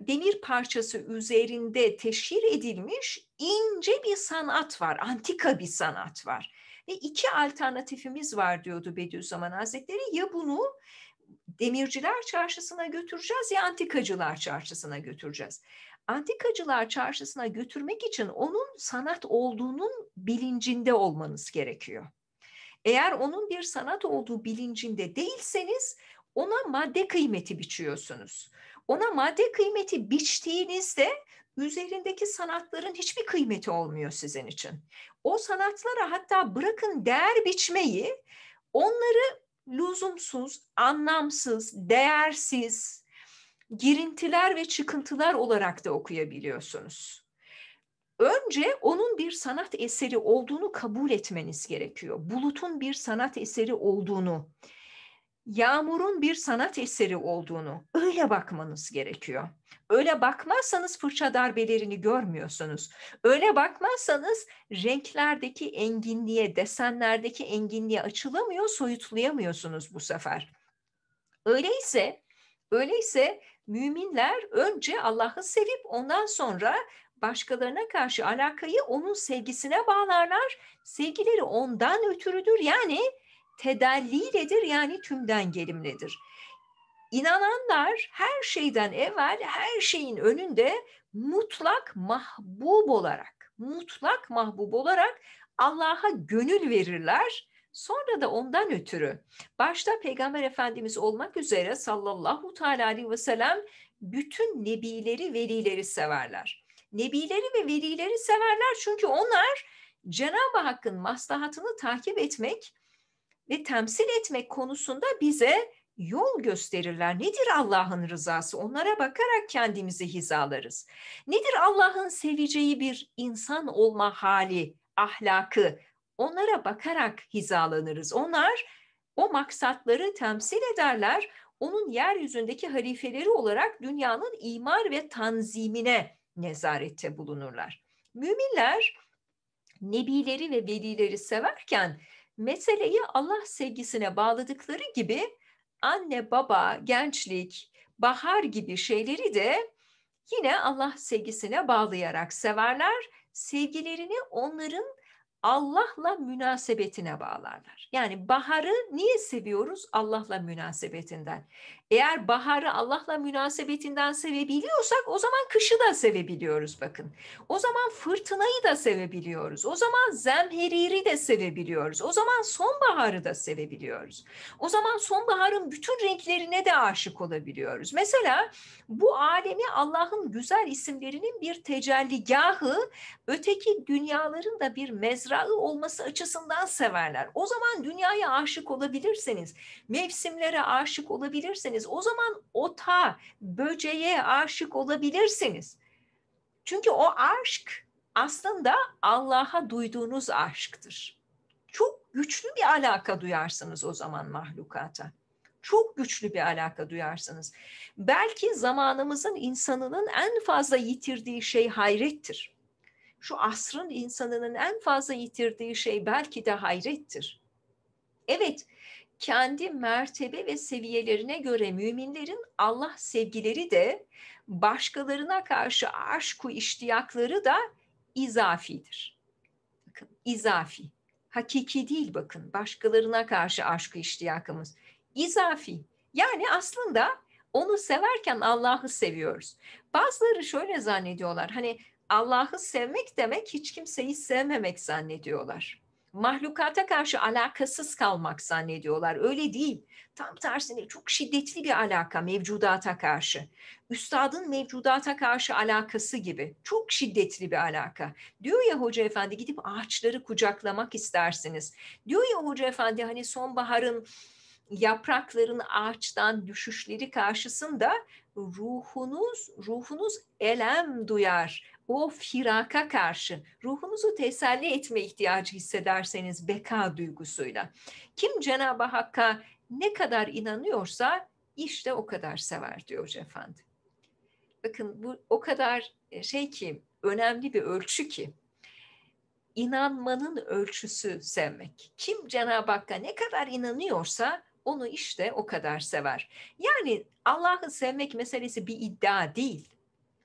demir parçası üzerinde teşhir edilmiş ince bir sanat var, antika bir sanat var. Ve iki alternatifimiz var diyordu Bediüzzaman Hazretleri. Ya bunu Demirciler Çarşısı'na götüreceğiz ya Antikacılar Çarşısı'na götüreceğiz. Antikacılar Çarşısı'na götürmek için onun sanat olduğunun bilincinde olmanız gerekiyor. Eğer onun bir sanat olduğu bilincinde değilseniz ona madde kıymeti biçiyorsunuz. Ona madde kıymeti biçtiğinizde üzerindeki sanatların hiçbir kıymeti olmuyor sizin için. O sanatlara hatta bırakın değer biçmeyi, onları lüzumsuz, anlamsız, değersiz, girintiler ve çıkıntılar olarak da okuyabiliyorsunuz. Önce onun bir sanat eseri olduğunu kabul etmeniz gerekiyor. Bulutun bir sanat eseri olduğunu, yağmurun bir sanat eseri olduğunu öyle bakmanız gerekiyor. Öyle bakmazsanız fırça darbelerini görmüyorsunuz. Öyle bakmazsanız renklerdeki enginliğe, desenlerdeki enginliğe açılamıyor, soyutlayamıyorsunuz bu sefer. Öyleyse, öyleyse müminler önce Allah'ı sevip ondan sonra başkalarına karşı alakayı onun sevgisine bağlarlar. Sevgileri ondan ötürüdür, yani tedelliyledir, yani tümden gelimlidir. İnananlar her şeyden evvel her şeyin önünde mutlak mahbub olarak, mutlak mahbub olarak Allah'a gönül verirler. Sonra da ondan ötürü, başta Peygamber Efendimiz olmak üzere sallallahu teala aleyhi ve sellem bütün nebileri, velileri severler. Nebileri ve velileri severler çünkü onlar Cenab-ı Hakk'ın maslahatını takip etmek ve temsil etmek konusunda bize yol gösterirler. Nedir Allah'ın rızası? Onlara bakarak kendimizi hizalarız. Nedir Allah'ın seveceği bir insan olma hali, ahlakı? Onlara bakarak hizalanırız. Onlar o maksatları temsil ederler. Onun yeryüzündeki halifeleri olarak dünyanın imar ve tanzimine nezarette bulunurlar. Müminler nebileri ve velileri severken meseleyi Allah sevgisine bağladıkları gibi anne, baba, gençlik, bahar gibi şeyleri de yine Allah sevgisine bağlayarak severler. Sevgilerini onların Allah'la münasebetine bağlarlar. Yani baharı niye seviyoruz? Allah'la münasebetinden. Eğer baharı Allah'la münasebetinden sevebiliyorsak o zaman kışı da sevebiliyoruz bakın. O zaman fırtınayı da sevebiliyoruz. O zaman zemheriri de sevebiliyoruz. O zaman sonbaharı da sevebiliyoruz. O zaman sonbaharın bütün renklerine de aşık olabiliyoruz. Mesela bu alemi Allah'ın güzel isimlerinin bir tecelligahı, öteki dünyaların da bir mezrağı olması açısından severler. O zaman dünyaya aşık olabilirsiniz. Mevsimlere aşık olabilirsiniz. O zaman ota, böceğe aşık olabilirsiniz. Çünkü o aşk aslında Allah'a duyduğunuz aşktır. Çok güçlü bir alaka duyarsınız o zaman mahlukata. Çok güçlü bir alaka duyarsınız. Belki zamanımızın insanının en fazla yitirdiği şey hayrettir. Şu asrın insanının en fazla yitirdiği şey belki de hayrettir. Evet, kendi mertebe ve seviyelerine göre müminlerin Allah sevgileri de başkalarına karşı aşk-u iştiyakları da izafidir. Bakın, izafi. Hakiki değil bakın, başkalarına karşı aşk-u iştiyakımız. İzafi. Yani aslında onu severken Allah'ı seviyoruz. Bazıları şöyle zannediyorlar, hani Allah'ı sevmek demek hiç kimseyi sevmemek zannediyorlar. Mahlukata karşı alakasız kalmak zannediyorlar. Öyle değil. Tam tersine çok şiddetli bir alaka mevcudata karşı. Üstadın mevcudata karşı alakası gibi. Çok şiddetli bir alaka. Diyor ya Hoca Efendi, gidip ağaçları kucaklamak istersiniz. Diyor ya Hoca Efendi, hani sonbaharın yaprakların ağaçtan düşüşleri karşısında ruhunuz, ruhunuz elem duyar. O firaka karşı ruhunuzu teselli etme ihtiyacı hissederseniz beka duygusuyla. Kim Cenab-ı Hakk'a ne kadar inanıyorsa işte o kadar sever diyor Hoca Efendi. Bakın bu o kadar şey ki, önemli bir ölçü ki, inanmanın ölçüsü sevmek. Kim Cenab-ı Hakk'a ne kadar inanıyorsa onu işte o kadar sever. Yani Allah'ı sevmek meselesi bir iddia değil.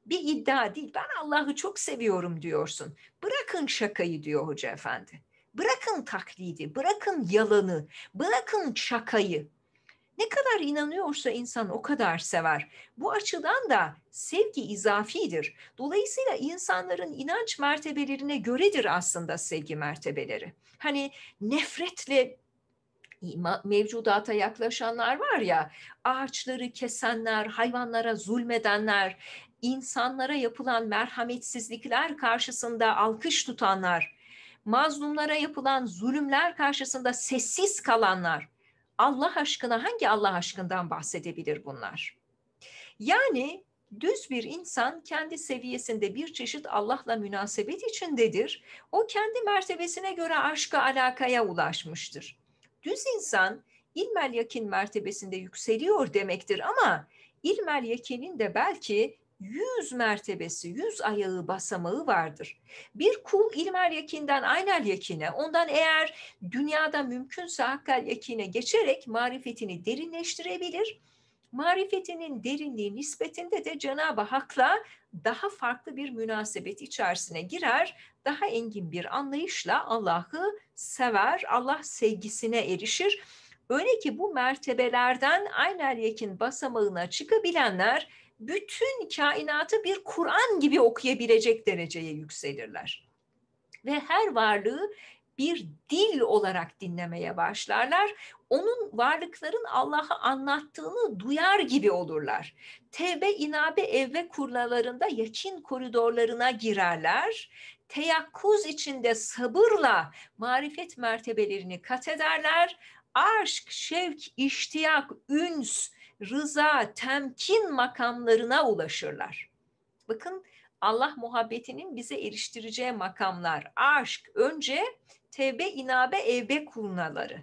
Bir iddia değil. Ben Allah'ı çok seviyorum diyorsun. Bırakın şakayı diyor Hoca Efendi. Bırakın taklidi, bırakın yalanı, bırakın şakayı. Ne kadar inanıyorsa insan o kadar sever. Bu açıdan da sevgi izafidir. Dolayısıyla insanların inanç mertebelerine göredir aslında sevgi mertebeleri. Hani nefretle mevcudata yaklaşanlar var ya, ağaçları kesenler, hayvanlara zulmedenler, insanlara yapılan merhametsizlikler karşısında alkış tutanlar, mazlumlara yapılan zulümler karşısında sessiz kalanlar. Allah aşkına, hangi Allah aşkından bahsedebilir bunlar? Yani düz bir insan kendi seviyesinde bir çeşit Allah'la münasebet içindedir. O kendi mertebesine göre aşka, alakaya ulaşmıştır. Düz insan ilmel yakin mertebesinde yükseliyor demektir ama ilmel yakinin de belki yüz mertebesi, yüz ayağı basamağı vardır. Bir kul ilmel yakinden aynel yakine, ondan eğer dünyada mümkünse hakkel yakine geçerek marifetini derinleştirebilir. Marifetinin derinliği nispetinde de Cenab-ı Hakk'la daha farklı bir münasebet içerisine girer, daha engin bir anlayışla Allah'ı sever, Allah sevgisine erişir. Öyle ki bu mertebelerden aynel yakin basamağına çıkabilenler bütün kainatı bir Kur'an gibi okuyabilecek dereceye yükselirler. Ve her varlığı bir dil olarak dinlemeye başlarlar. Onun varlıkların Allah'a anlattığını duyar gibi olurlar. Tevbe, inabe, evve kurlalarında yakin koridorlarına girerler. Teyakkuz içinde sabırla marifet mertebelerini kat ederler. Aşk, şevk, iştiyak, üns, rıza, temkin makamlarına ulaşırlar. Bakın Allah muhabbetinin bize eriştireceği makamlar. Aşk önce tevbe, inabe, evbe kurnaları.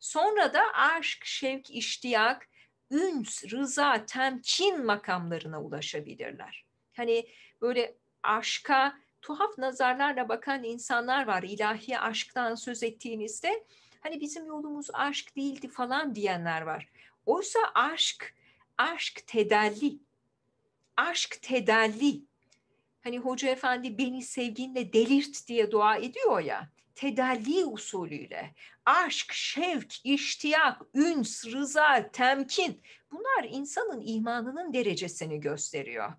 Sonra da aşk, şevk, iştiyak, üns, rıza, temkin makamlarına ulaşabilirler. Hani böyle aşka tuhaf nazarlarla bakan insanlar var. İlahi aşktan söz ettiğinizde hani bizim yolumuz aşk değildi falan diyenler var. Oysa aşk, aşk tedelli, aşk tedelli. Hani Hoca Efendi beni sevginle delirt diye dua ediyor ya, tedelli usulüyle. Aşk, şevk, iştiyak, üns, rıza, temkin, bunlar insanın imanının derecesini gösteriyor.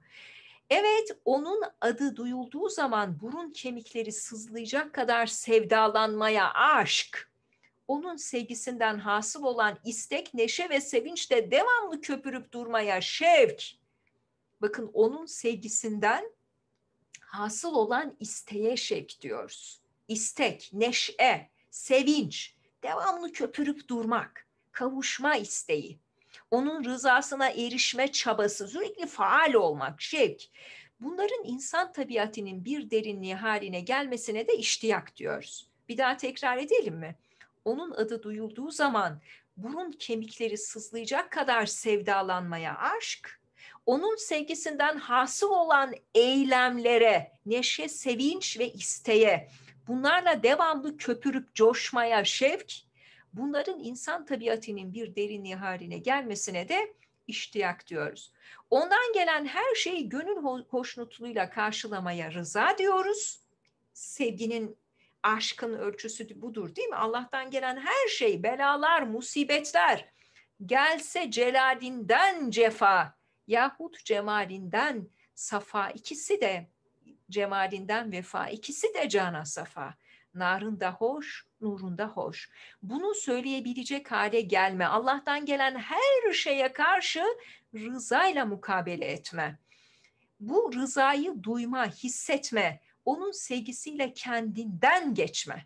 Evet, onun adı duyulduğu zaman burun kemikleri sızlayacak kadar sevdalanmaya aşk, onun sevgisinden hasıl olan istek, neşe ve sevinçle devamlı köpürüp durmaya şevk. Bakın onun sevgisinden hasıl olan isteğe şevk diyoruz. İstek, neşe, sevinç, devamlı köpürüp durmak, kavuşma isteği. Onun rızasına erişme çabası, sürekli faal olmak, şevk. Bunların insan tabiatının bir derinliği haline gelmesine de iştiyak diyoruz. Bir daha tekrar edelim mi? Onun adı duyulduğu zaman burun kemikleri sızlayacak kadar sevdalanmaya aşk, onun sevgisinden hasıl olan eylemlere, neşe, sevinç ve isteğe, bunlarla devamlı köpürüp coşmaya şevk, bunların insan tabiatının bir derinliği haline gelmesine de iştiyak diyoruz. Ondan gelen her şeyi gönül hoşnutluğuyla karşılamaya rıza diyoruz. Sevginin, aşkın ölçüsü budur değil mi? Allah'tan gelen her şey, belalar, musibetler, gelse celalinden cefa yahut cemalinden safa, ikisi de cemalinden vefa, ikisi de cana safa, narında hoş, nurunda hoş. Bunu söyleyebilecek hale gelme, Allah'tan gelen her şeye karşı rızayla mukabele etme. Bu rızayı duyma, hissetme, onun sevgisiyle kendinden geçme.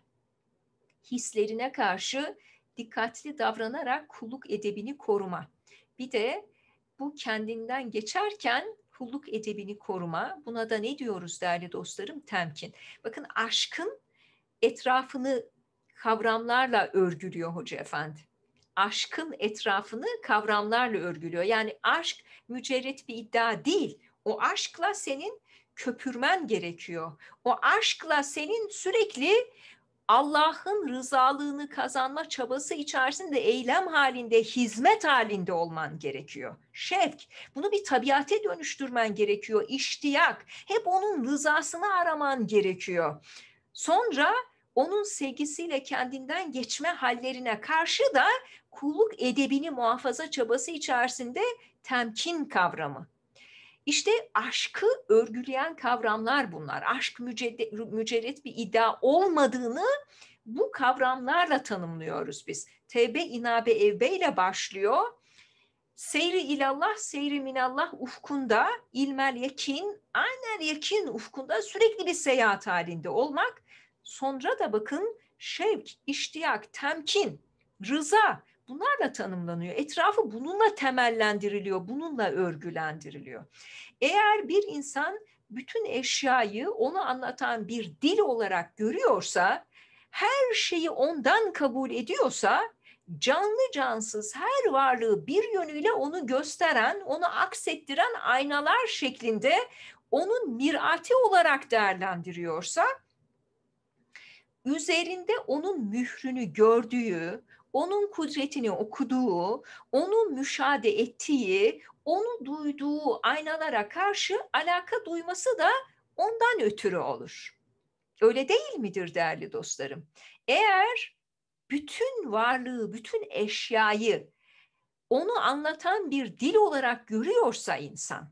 Hislerine karşı dikkatli davranarak kulluk edebini koruma. Bir de bu kendinden geçerken kulluk edebini koruma. Buna da ne diyoruz değerli dostlarım? Temkin. Bakın aşkın etrafını kavramlarla örgülüyor Hoca Efendi. Aşkın etrafını kavramlarla örgülüyor. Yani aşk mücerret bir iddia değil. O aşkla senin köpürmen gerekiyor. O aşkla senin sürekli Allah'ın rızalığını kazanma çabası içerisinde eylem halinde, hizmet halinde olman gerekiyor. Şevk, bunu bir tabiate dönüştürmen gerekiyor. İştiyak, hep onun rızasını araman gerekiyor. Sonra onun sevgisiyle kendinden geçme hallerine karşı da kulluk edebini muhafaza çabası içerisinde temkin kavramı. İşte aşkı örgüleyen kavramlar bunlar. Aşk mücerret bir iddia olmadığını bu kavramlarla tanımlıyoruz biz. Tevbe, inabe, evbeyle başlıyor. Seyri ilallah, seyri minallah ufkunda, ilmel yakin, aynel yakin ufkunda sürekli bir seyahat halinde olmak. Sonra da bakın şevk, iştiyak, temkin, rıza, bunlarla tanımlanıyor. Etrafı bununla temellendiriliyor, bununla örgülendiriliyor. Eğer bir insan bütün eşyayı onu anlatan bir dil olarak görüyorsa, her şeyi ondan kabul ediyorsa, canlı cansız her varlığı bir yönüyle onu gösteren, onu aksettiren aynalar şeklinde onun mirati olarak değerlendiriyorsa, üzerinde onun mührünü gördüğü, onun kudretini okuduğu, onu müşahede ettiği, onu duyduğu aynalara karşı alaka duyması da ondan ötürü olur. Öyle değil midir değerli dostlarım? Eğer bütün varlığı, bütün eşyayı onu anlatan bir dil olarak görüyorsa insan,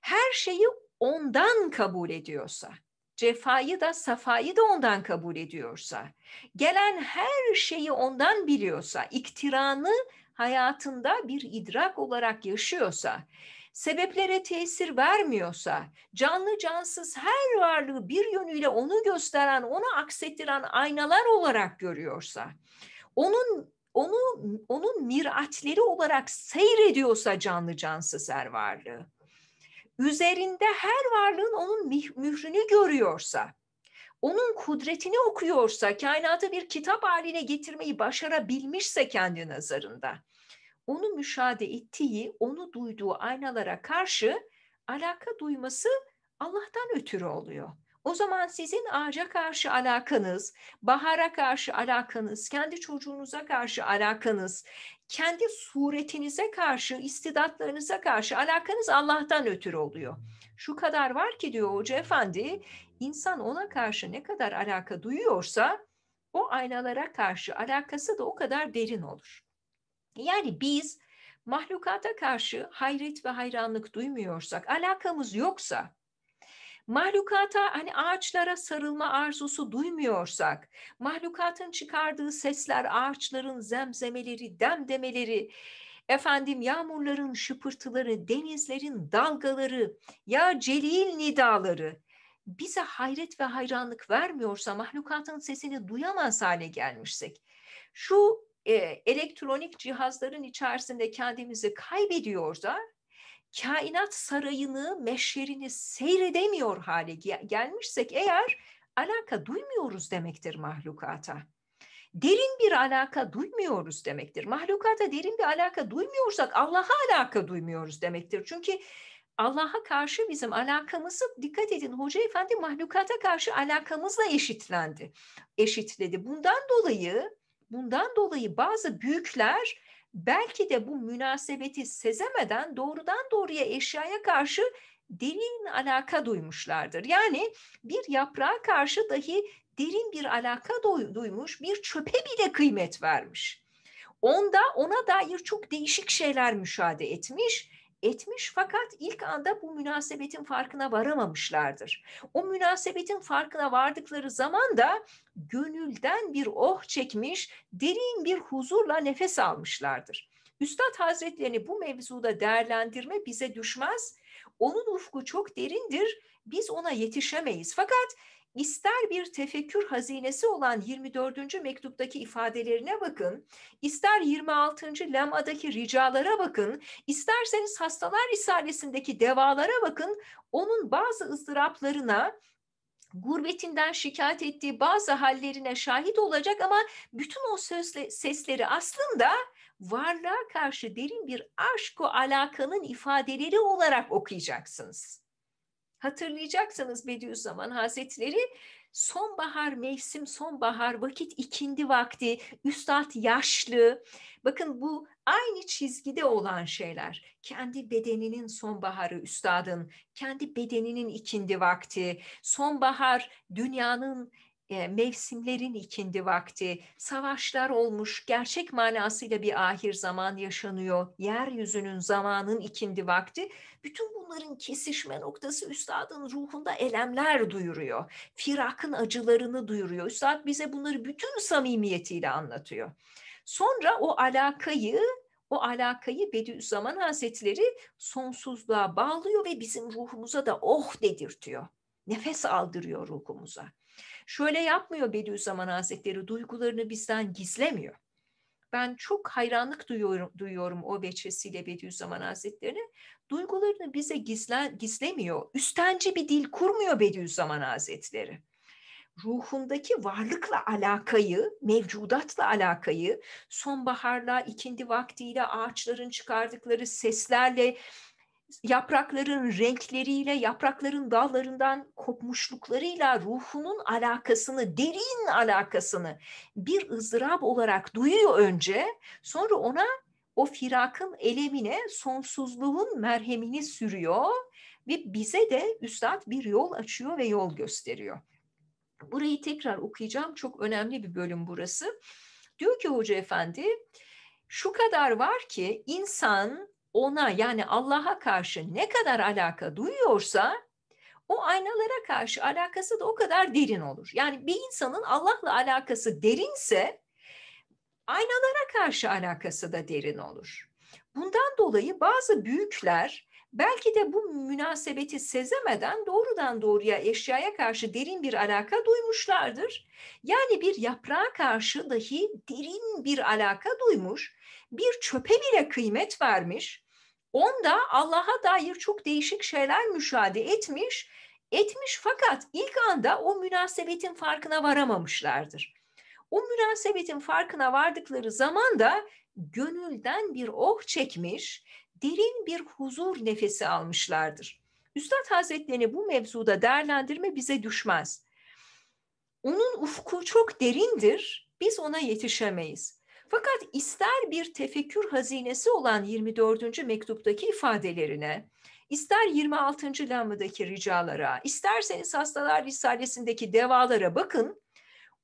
her şeyi ondan kabul ediyorsa, cefayı da safayı da ondan kabul ediyorsa, gelen her şeyi ondan biliyorsa, iktiranı hayatında bir idrak olarak yaşıyorsa, sebeplere tesir vermiyorsa, canlı cansız her varlığı bir yönüyle onu gösteren, onu aksettiren aynalar olarak görüyorsa, onun onu onun miratleri olarak seyrediyorsa canlı cansız her varlığı, üzerinde her varlığın onun mührünü görüyorsa, onun kudretini okuyorsa, kainatı bir kitap haline getirmeyi başarabilmişse kendi nazarında, onu müşahede ettiği, onu duyduğu aynalara karşı alaka duyması Allah'tan ötürü oluyor. O zaman sizin ağaca karşı alakanız, bahara karşı alakanız, kendi çocuğunuza karşı alakanız, kendi suretinize karşı, istidatlarınıza karşı alakanız Allah'tan ötürü oluyor. Şu kadar var ki diyor Hoca Efendi, insan ona karşı ne kadar alaka duyuyorsa o aynalara karşı alakası da o kadar derin olur. Yani biz mahlukata karşı hayret ve hayranlık duymuyorsak, alakamız yoksa, mahlukata, hani ağaçlara sarılma arzusu duymuyorsak, mahlukatın çıkardığı sesler, ağaçların zemzemeleri, demdemeleri, efendim yağmurların şıpırtıları, denizlerin dalgaları, ya celil nidaları bize hayret ve hayranlık vermiyorsa, mahlukatın sesini duyamaz hale gelmişsek, şu e, elektronik cihazların içerisinde kendimizi kaybediyor da, kainat sarayını, meşyerini seyredemiyor hale gelmişsek eğer, alaka duymuyoruz demektir mahlukata. Derin bir alaka duymuyoruz demektir. Mahlukata derin bir alaka duymuyorsak Allah'a alaka duymuyoruz demektir. Çünkü Allah'a karşı bizim alakamızı, dikkat edin Hoca Efendi, mahlukata karşı alakamızla eşitlendi. Eşitledi. Bundan dolayı, bundan dolayı bazı büyükler belki de bu münasebeti sezemeden doğrudan doğruya eşyaya karşı derin alaka duymuşlardır. Yani bir yaprağa karşı dahi derin bir alaka duymuş, bir çöpe bile kıymet vermiş. Onda ona dair çok değişik şeyler müşahede etmiş, etmiş fakat ilk anda bu münasebetin farkına varamamışlardır. O münasebetin farkına vardıkları zaman da gönülden bir oh çekmiş, derin bir huzurla nefes almışlardır. Üstad Hazretlerini bu mevzuda değerlendirme bize düşmez. Onun ufku çok derindir, biz ona yetişemeyiz. Fakat İster bir tefekkür hazinesi olan yirmi dördüncü mektuptaki ifadelerine bakın, ister yirmi altıncı Lem'adaki ricalara bakın, isterseniz Hastalar Risalesi'ndeki devalara bakın, onun bazı ızdıraplarına, gurbetinden şikayet ettiği bazı hallerine şahit olacak ama bütün o sözle, sesleri aslında varlığa karşı derin bir aşk-ı alakanın ifadeleri olarak okuyacaksınız. Hatırlayacaksınız Bediüzzaman Hazretleri, sonbahar mevsim, sonbahar vakit, ikindi vakti, üstad yaşlı. Bakın bu aynı çizgide olan şeyler. Kendi bedeninin sonbaharı üstadın, kendi bedeninin ikindi vakti, sonbahar dünyanın, e, mevsimlerin ikindi vakti, savaşlar olmuş, gerçek manasıyla bir ahir zaman yaşanıyor, yeryüzünün zamanın ikindi vakti, bütün bunların kesişme noktası üstadın ruhunda elemler duyuruyor, firakın acılarını duyuruyor. Üstad bize bunları bütün samimiyetiyle anlatıyor. Sonra o alakayı, o alakayı Bediüzzaman Hazretleri sonsuzluğa bağlıyor ve bizim ruhumuza da oh dedirtiyor, nefes aldırıyor ruhumuza. Şöyle yapmıyor Bediüzzaman Hazretleri, duygularını bizden gizlemiyor. Ben çok hayranlık duyuyorum, duyuyorum o veçesiyle Bediüzzaman Hazretleri'ne. Duygularını bize gizle, gizlemiyor, üstenci bir dil kurmuyor Bediüzzaman Hazretleri. ruhundaki varlıkla alakayı, mevcudatla alakayı, sonbaharla, ikindi vaktiyle, ağaçların çıkardıkları seslerle, yaprakların renkleriyle, yaprakların dallarından kopmuşluklarıyla ruhunun alakasını, derin alakasını bir ızdırap olarak duyuyor önce, sonra ona o firakın elemine sonsuzluğun merhemini sürüyor ve bize de üstad bir yol açıyor ve yol gösteriyor. Burayı tekrar okuyacağım. Çok önemli bir bölüm burası. Diyor ki Hoca Efendi, şu kadar var ki insan ona, yani Allah'a karşı ne kadar alaka duyuyorsa o aynalara karşı alakası da o kadar derin olur. Yani bir insanın Allah'la alakası derinse aynalara karşı alakası da derin olur. Bundan dolayı bazı büyükler belki de bu münasebeti sezemeden doğrudan doğruya eşyaya karşı derin bir alaka duymuşlardır. Yani bir yaprağa karşı dahi derin bir alaka duymuş, bir çöpe bile kıymet vermiş, onda Allah'a dair çok değişik şeyler müşahede etmiş, etmiş fakat ilk anda o münasebetin farkına varamamışlardır. O münasebetin farkına vardıkları zaman da gönülden bir oh çekmiş, derin bir huzur nefesi almışlardır. Üstad Hazretleri bu mevzuda değerlendirme bize düşmez. Onun ufku çok derindir, biz ona yetişemeyiz. Fakat ister bir tefekkür hazinesi olan yirmi dördüncü mektuptaki ifadelerine, ister yirmi altıncı Lem'deki ricalara, isterseniz Hastalar Risalesi'ndeki devalara bakın,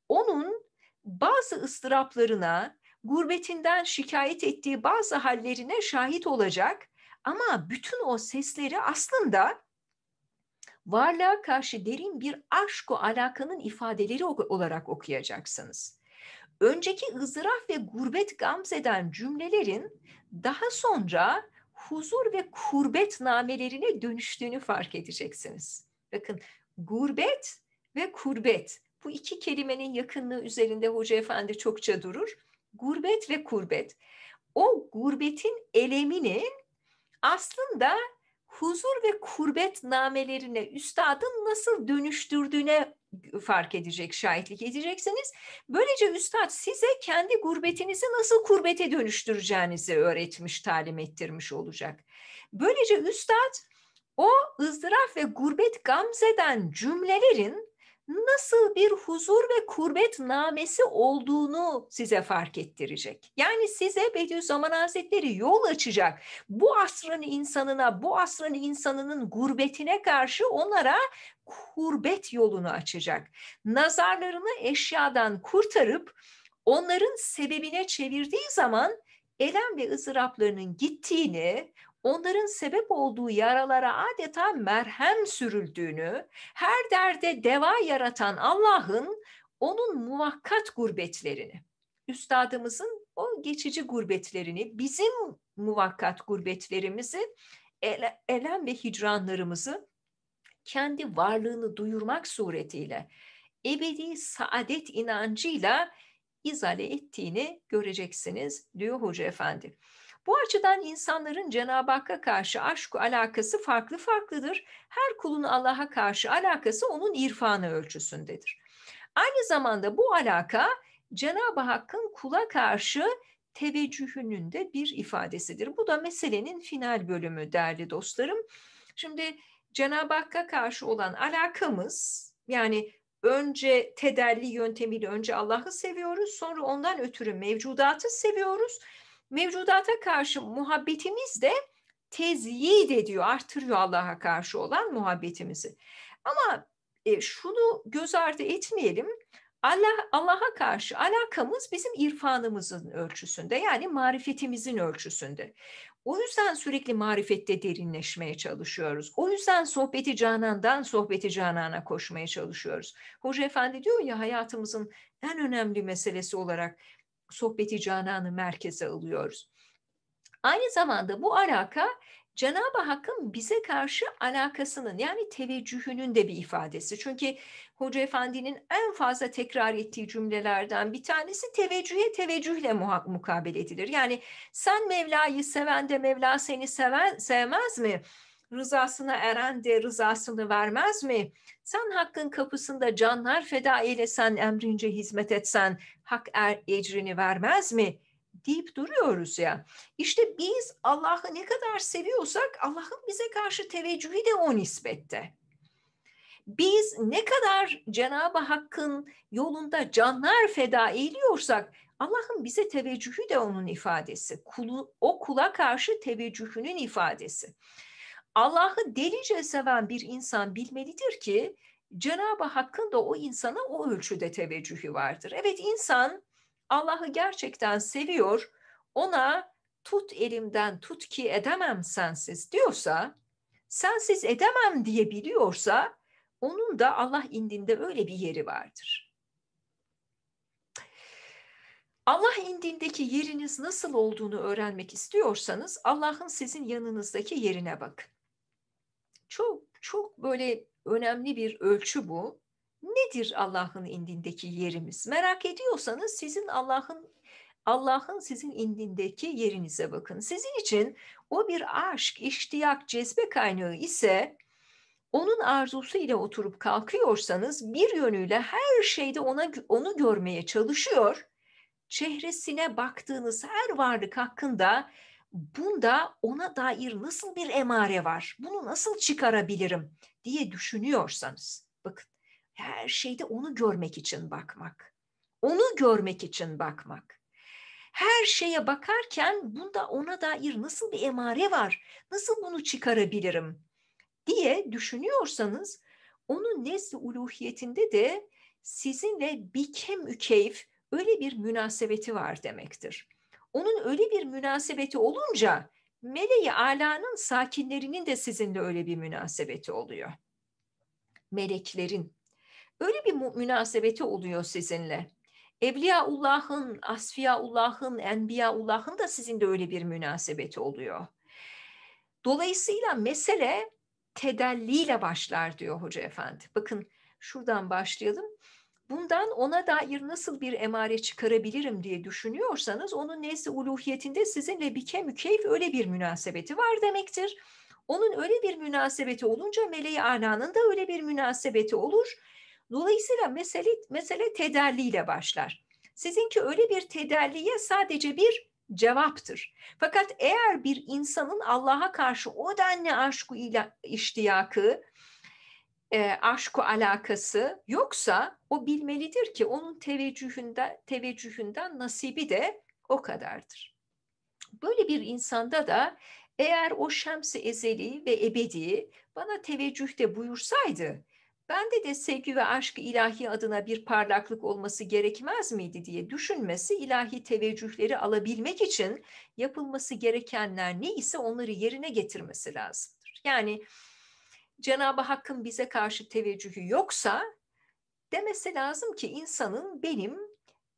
onun bazı ıstıraplarına, gurbetinden şikayet ettiği bazı hallerine şahit olacak ama bütün o sesleri aslında varlığa karşı derin bir aşk-ı alakanın ifadeleri olarak okuyacaksınız. Önceki ızdıraf ve gurbet gamzeden cümlelerin daha sonra huzur ve kurbet namelerine dönüştüğünü fark edeceksiniz. Bakın, gurbet ve kurbet, bu iki kelimenin yakınlığı üzerinde Hoca Efendi çokça durur. Gurbet ve kurbet. O gurbetin elemini aslında huzur ve kurbet namelerine üstadın nasıl dönüştürdüğüne fark edecek, şahitlik edeceksiniz. Böylece üstad size kendi gurbetinizi nasıl kurbete dönüştüreceğinizi öğretmiş, talim ettirmiş olacak. Böylece üstad o ızdıraf ve gurbet gamzeden cümlelerin nasıl bir huzur ve kurbet namesi olduğunu size fark ettirecek. Yani size Bediüzzaman Hazretleri yol açacak. Bu asrın insanına, bu asrın insanının gurbetine karşı onlara kurbet yolunu açacak. Nazarlarını eşyadan kurtarıp onların sebebine çevirdiği zaman elem ve ızdıraplarının gittiğini, onların sebep olduğu yaralara adeta merhem sürüldüğünü, her derde deva yaratan Allah'ın onun muvakkat gurbetlerini, üstadımızın o geçici gurbetlerini, bizim muvakkat gurbetlerimizi, ele, elem ve hicranlarımızı kendi varlığını duyurmak suretiyle, ebedi saadet inancıyla izale ettiğini göreceksiniz diyor Hoca Efendi. Bu açıdan insanların Cenab-ı Hakk'a karşı aşk alakası farklı farklıdır. Her kulun Allah'a karşı alakası onun irfanı ölçüsündedir. Aynı zamanda bu alaka Cenab-ı Hakk'ın kula karşı teveccühünün de bir ifadesidir. Bu da meselenin final bölümü değerli dostlarım. Şimdi Cenab-ı Hakk'a karşı olan alakamız, yani önce tedelli yöntemiyle önce Allah'ı seviyoruz, sonra ondan ötürü mevcudatı seviyoruz. Mevcudata karşı muhabbetimiz de tezyid ediyor, artırıyor Allah'a karşı olan muhabbetimizi. Ama e, şunu göz ardı etmeyelim, Allah, Allah'a karşı alakamız bizim irfanımızın ölçüsünde, yani marifetimizin ölçüsünde. O yüzden sürekli marifette derinleşmeye çalışıyoruz. O yüzden sohbeti canandan sohbeti canana koşmaya çalışıyoruz. Hoca Efendi diyor ya, hayatımızın en önemli meselesi olarak sohbeti cananı merkeze alıyoruz. Aynı zamanda bu alaka Cenab-ı Hakk'ın bize karşı alakasının, yani teveccühünün de bir ifadesi. Çünkü Hoca Efendi'nin en fazla tekrar ettiği cümlelerden bir tanesi teveccühe teveccühle mukabele edilir. Yani sen Mevla'yı seven de Mevla seni seven, sevmez mi? rızasına eren de rızasını vermez mi? Sen hakkın kapısında canlar feda eylesen, emrince hizmet etsen, hak er, ecrini vermez mi? Deyip duruyoruz ya. İşte biz Allah'ı ne kadar seviyorsak Allah'ın bize karşı teveccühü de o nispette. Biz ne kadar Cenab-ı Hakk'ın yolunda canlar feda ediyorsak Allah'ın bize teveccühü de onun ifadesi. Kulu, o kula karşı teveccühünün ifadesi. Allah'ı delice seven bir insan bilmelidir ki Cenab-ı Hakk'ın da o insana o ölçüde teveccühü vardır. Evet, insan Allah'ı gerçekten seviyor, ona tut elimden tut ki edemem sensiz diyorsa, sensiz edemem diyebiliyorsa, onun da Allah indinde öyle bir yeri vardır. Allah indindeki yeriniz nasıl olduğunu öğrenmek istiyorsanız Allah'ın sizin yanınızdaki yerine bakın. Çok çok böyle önemli bir ölçü bu. Nedir Allah'ın indindeki yerimiz? Merak ediyorsanız sizin Allah'ın Allah'ın sizin indindeki yerinize bakın. Sizin için o bir aşk, iştiyak, cezbe kaynağı ise onun arzusu ile oturup kalkıyorsanız bir yönüyle her şeyde ona onu görmeye çalışıyor. Çehresine baktığınız her varlık hakkında bunda ona dair nasıl bir emare var? Bunu nasıl çıkarabilirim diye düşünüyorsanız bakın. Her şeyde onu görmek için bakmak. Onu görmek için bakmak. Her şeye bakarken bunda ona dair nasıl bir emare var? Nasıl bunu çıkarabilirim diye düşünüyorsanız onun nesli uluhiyetinde de sizinle bir kemükeyf öyle bir münasebeti var demektir. Onun öyle bir münasebeti olunca Mele-i Ala'nın sakinlerinin de sizinle öyle bir münasebeti oluyor. Meleklerin öyle bir münasebeti oluyor sizinle. Evliyaullah'ın, Asfiyaullah'ın, Enbiyaullah'ın da sizin de öyle bir münasebeti oluyor. Dolayısıyla mesele tedelliyle başlar diyor Hoca Efendi. Bakın şuradan başlayalım. Bundan ona dair nasıl bir emare çıkarabilirim diye düşünüyorsanız onun nezd-i uluhiyetinde sizinle bir kemükeyf öyle bir münasebeti var demektir. Onun öyle bir münasebeti olunca Mele-i Ala'nın da öyle bir münasebeti olur. Dolayısıyla mesele, mesele tedelliyle başlar. Sizinki öyle bir tedelliye sadece bir cevaptır. Fakat eğer bir insanın Allah'a karşı o denli aşk-ı iştiyakı, e, aşk-ı alakası yoksa o bilmelidir ki onun teveccühünden, teveccühünden nasibi de o kadardır. Böyle bir insanda da eğer o şems-i ezeli ve ebedi bana teveccühte buyursaydı, bende de sevgi ve aşk-ı ilahi adına bir parlaklık olması gerekmez miydi diye düşünmesi, ilahi teveccühleri alabilmek için yapılması gerekenler neyse onları yerine getirmesi lazımdır. Yani Cenab-ı Hakk'ın bize karşı teveccühü yoksa demesi lazım ki insanın benim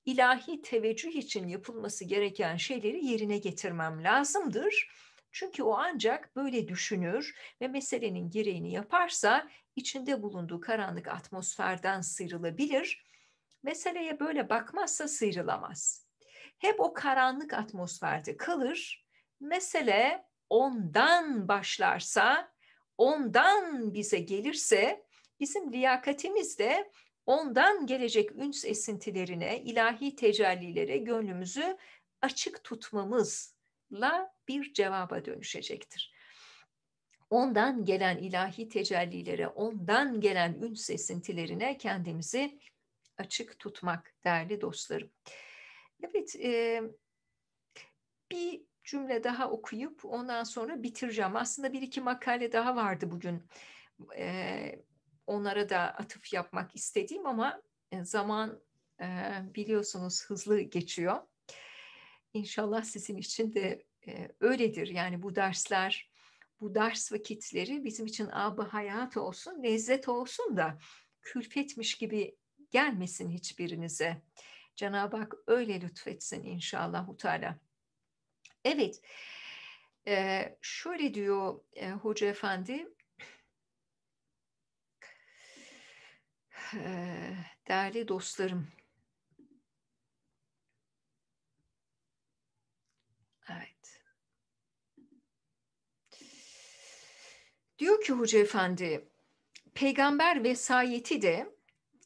ilahi teveccüh için yapılması gereken şeyleri yerine getirmem lazımdır. Çünkü o ancak böyle düşünür ve meselenin gereğini yaparsa içinde bulunduğu karanlık atmosferden sıyrılabilir. Meseleye böyle bakmazsa sıyrılamaz. Hep o karanlık atmosferde kalır. Mesele ondan başlarsa, ondan bize gelirse bizim liyakatimiz de ondan gelecek üns esintilerine, ilahi tecellilere gönlümüzü açık tutmamızla bir cevaba dönüşecektir. Ondan gelen ilahi tecellilere, ondan gelen üns esintilerine kendimizi açık tutmak değerli dostlarım. Evet, e, bir cümle daha okuyup ondan sonra bitireceğim. Aslında bir iki makale daha vardı bugün. E, onlara da atıf yapmak istediğim ama zaman e, biliyorsunuz hızlı geçiyor. İnşallah sizin için de e, öyledir. Yani bu dersler, bu ders vakitleri bizim için ab-ı hayat olsun, lezzet olsun da külfetmiş gibi gelmesin hiçbirinize. Cenab-ı Hak öyle lütfetsin inşallah Teala. Evet, şöyle diyor Hoca Efendi, değerli dostlarım. Evet. diyor ki Hoca Efendi, peygamber vesayeti de,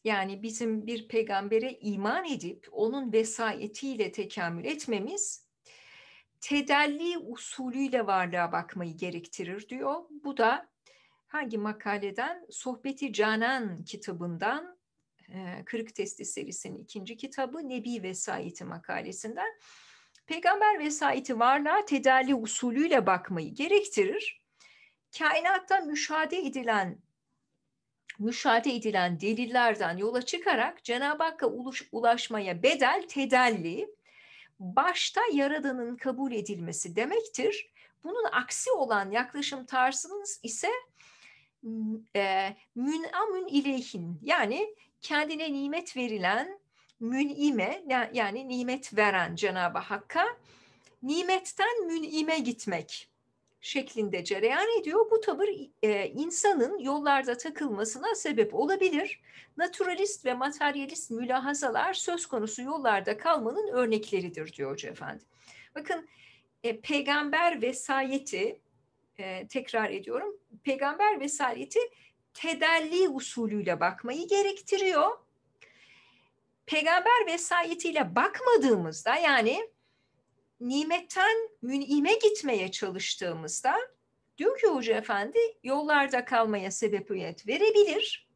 yani bizim bir peygambere iman edip onun vesayetiyle tekamül etmemiz, tedelli usulüyle varlığa bakmayı gerektirir diyor. Bu da hangi makaleden? Sohbet-i Canan kitabından, Kırık Testi serisinin ikinci kitabı Nebi Vesaiti makalesinden. Peygamber vesayeti varlığa tedelli usulüyle bakmayı gerektirir. Kainatta müşahede edilen müşahede edilen delillerden yola çıkarak Cenab-ı Hakk'a ulaş, ulaşmaya bedel tedelli, başta Yaradan'ın kabul edilmesi demektir. Bunun aksi olan yaklaşım tarzınız ise e, mün'amün ileyhin, yani kendine nimet verilen, mün'ime, yani nimet veren Cenab-ı Hakk'a nimetten mün'ime gitmek şeklinde cereyan ediyor. Bu tavır e, insanın yollarda takılmasına sebep olabilir. Naturalist ve materyalist mülahazalar söz konusu yollarda kalmanın örnekleridir diyor Hoca Efendi. Bakın e, peygamber vesayeti, e, tekrar ediyorum, peygamber vesayeti tedelli usulüyle bakmayı gerektiriyor. Peygamber vesayetiyle bakmadığımızda, yani nimetten mün'ime gitmeye çalıştığımızda, diyor ki Hoca Efendi, yollarda kalmaya sebebiyet verebilir.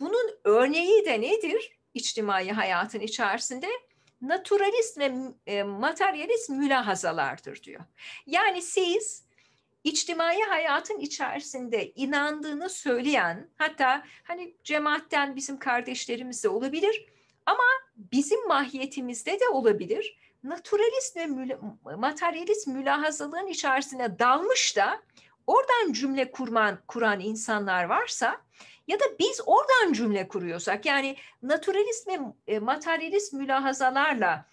Bunun örneği de nedir? İçtimai hayatın içerisinde naturalist ve materyalist mülahazalardır diyor. Yani siz içtimai hayatın içerisinde inandığını söyleyen, hatta hani cemaatten bizim kardeşlerimiz de olabilir ama bizim mahiyetimizde de olabilir, naturalist ve materyalist mülahazalığın içerisine dalmış da oradan cümle kurman, kuran insanlar varsa, ya da biz oradan cümle kuruyorsak, yani naturalist ve materyalist mülahazalarla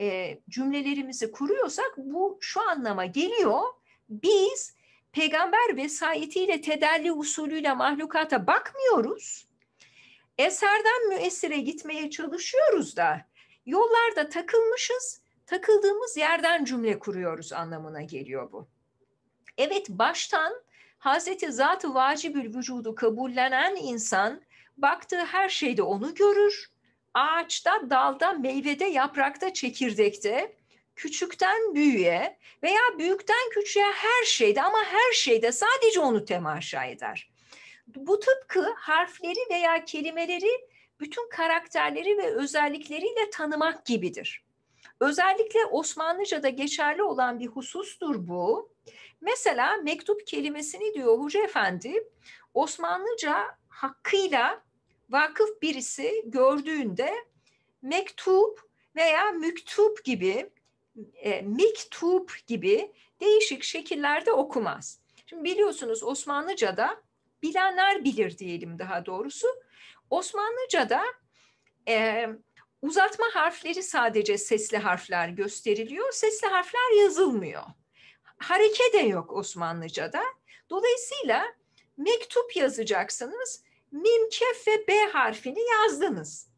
e, cümlelerimizi kuruyorsak, bu şu anlama geliyor: biz peygamber vesayetiyle tedelli usulüyle mahlukata bakmıyoruz, eserden müessire gitmeye çalışıyoruz da yollarda takılmışız, takıldığımız yerden cümle kuruyoruz anlamına geliyor bu. Evet, baştan Hazreti Zat-ı Vacibül Vücudu kabullenen insan, baktığı her şeyde onu görür. Ağaçta, dalda, meyvede, yaprakta, çekirdekte, küçükten büyüğe veya büyükten küçüğe, her şeyde, ama her şeyde sadece onu temaşa eder. Bu tıpkı harfleri veya kelimeleri, bütün karakterleri ve özellikleriyle tanımak gibidir. Özellikle Osmanlıca'da geçerli olan bir husustur bu. Mesela mektup kelimesini, diyor Hoca Efendi, Osmanlıca hakkıyla vakıf birisi gördüğünde mektup veya müktup gibi, e, mektup gibi değişik şekillerde okumaz. Şimdi biliyorsunuz Osmanlıca'da, bilenler bilir diyelim daha doğrusu, Osmanlıca'da e, uzatma harfleri sadece sesli harfler gösteriliyor, sesli harfler yazılmıyor. Hareke de yok Osmanlıca'da. Dolayısıyla mektup yazacaksınız, mim, kef ve b harfini yazdınız.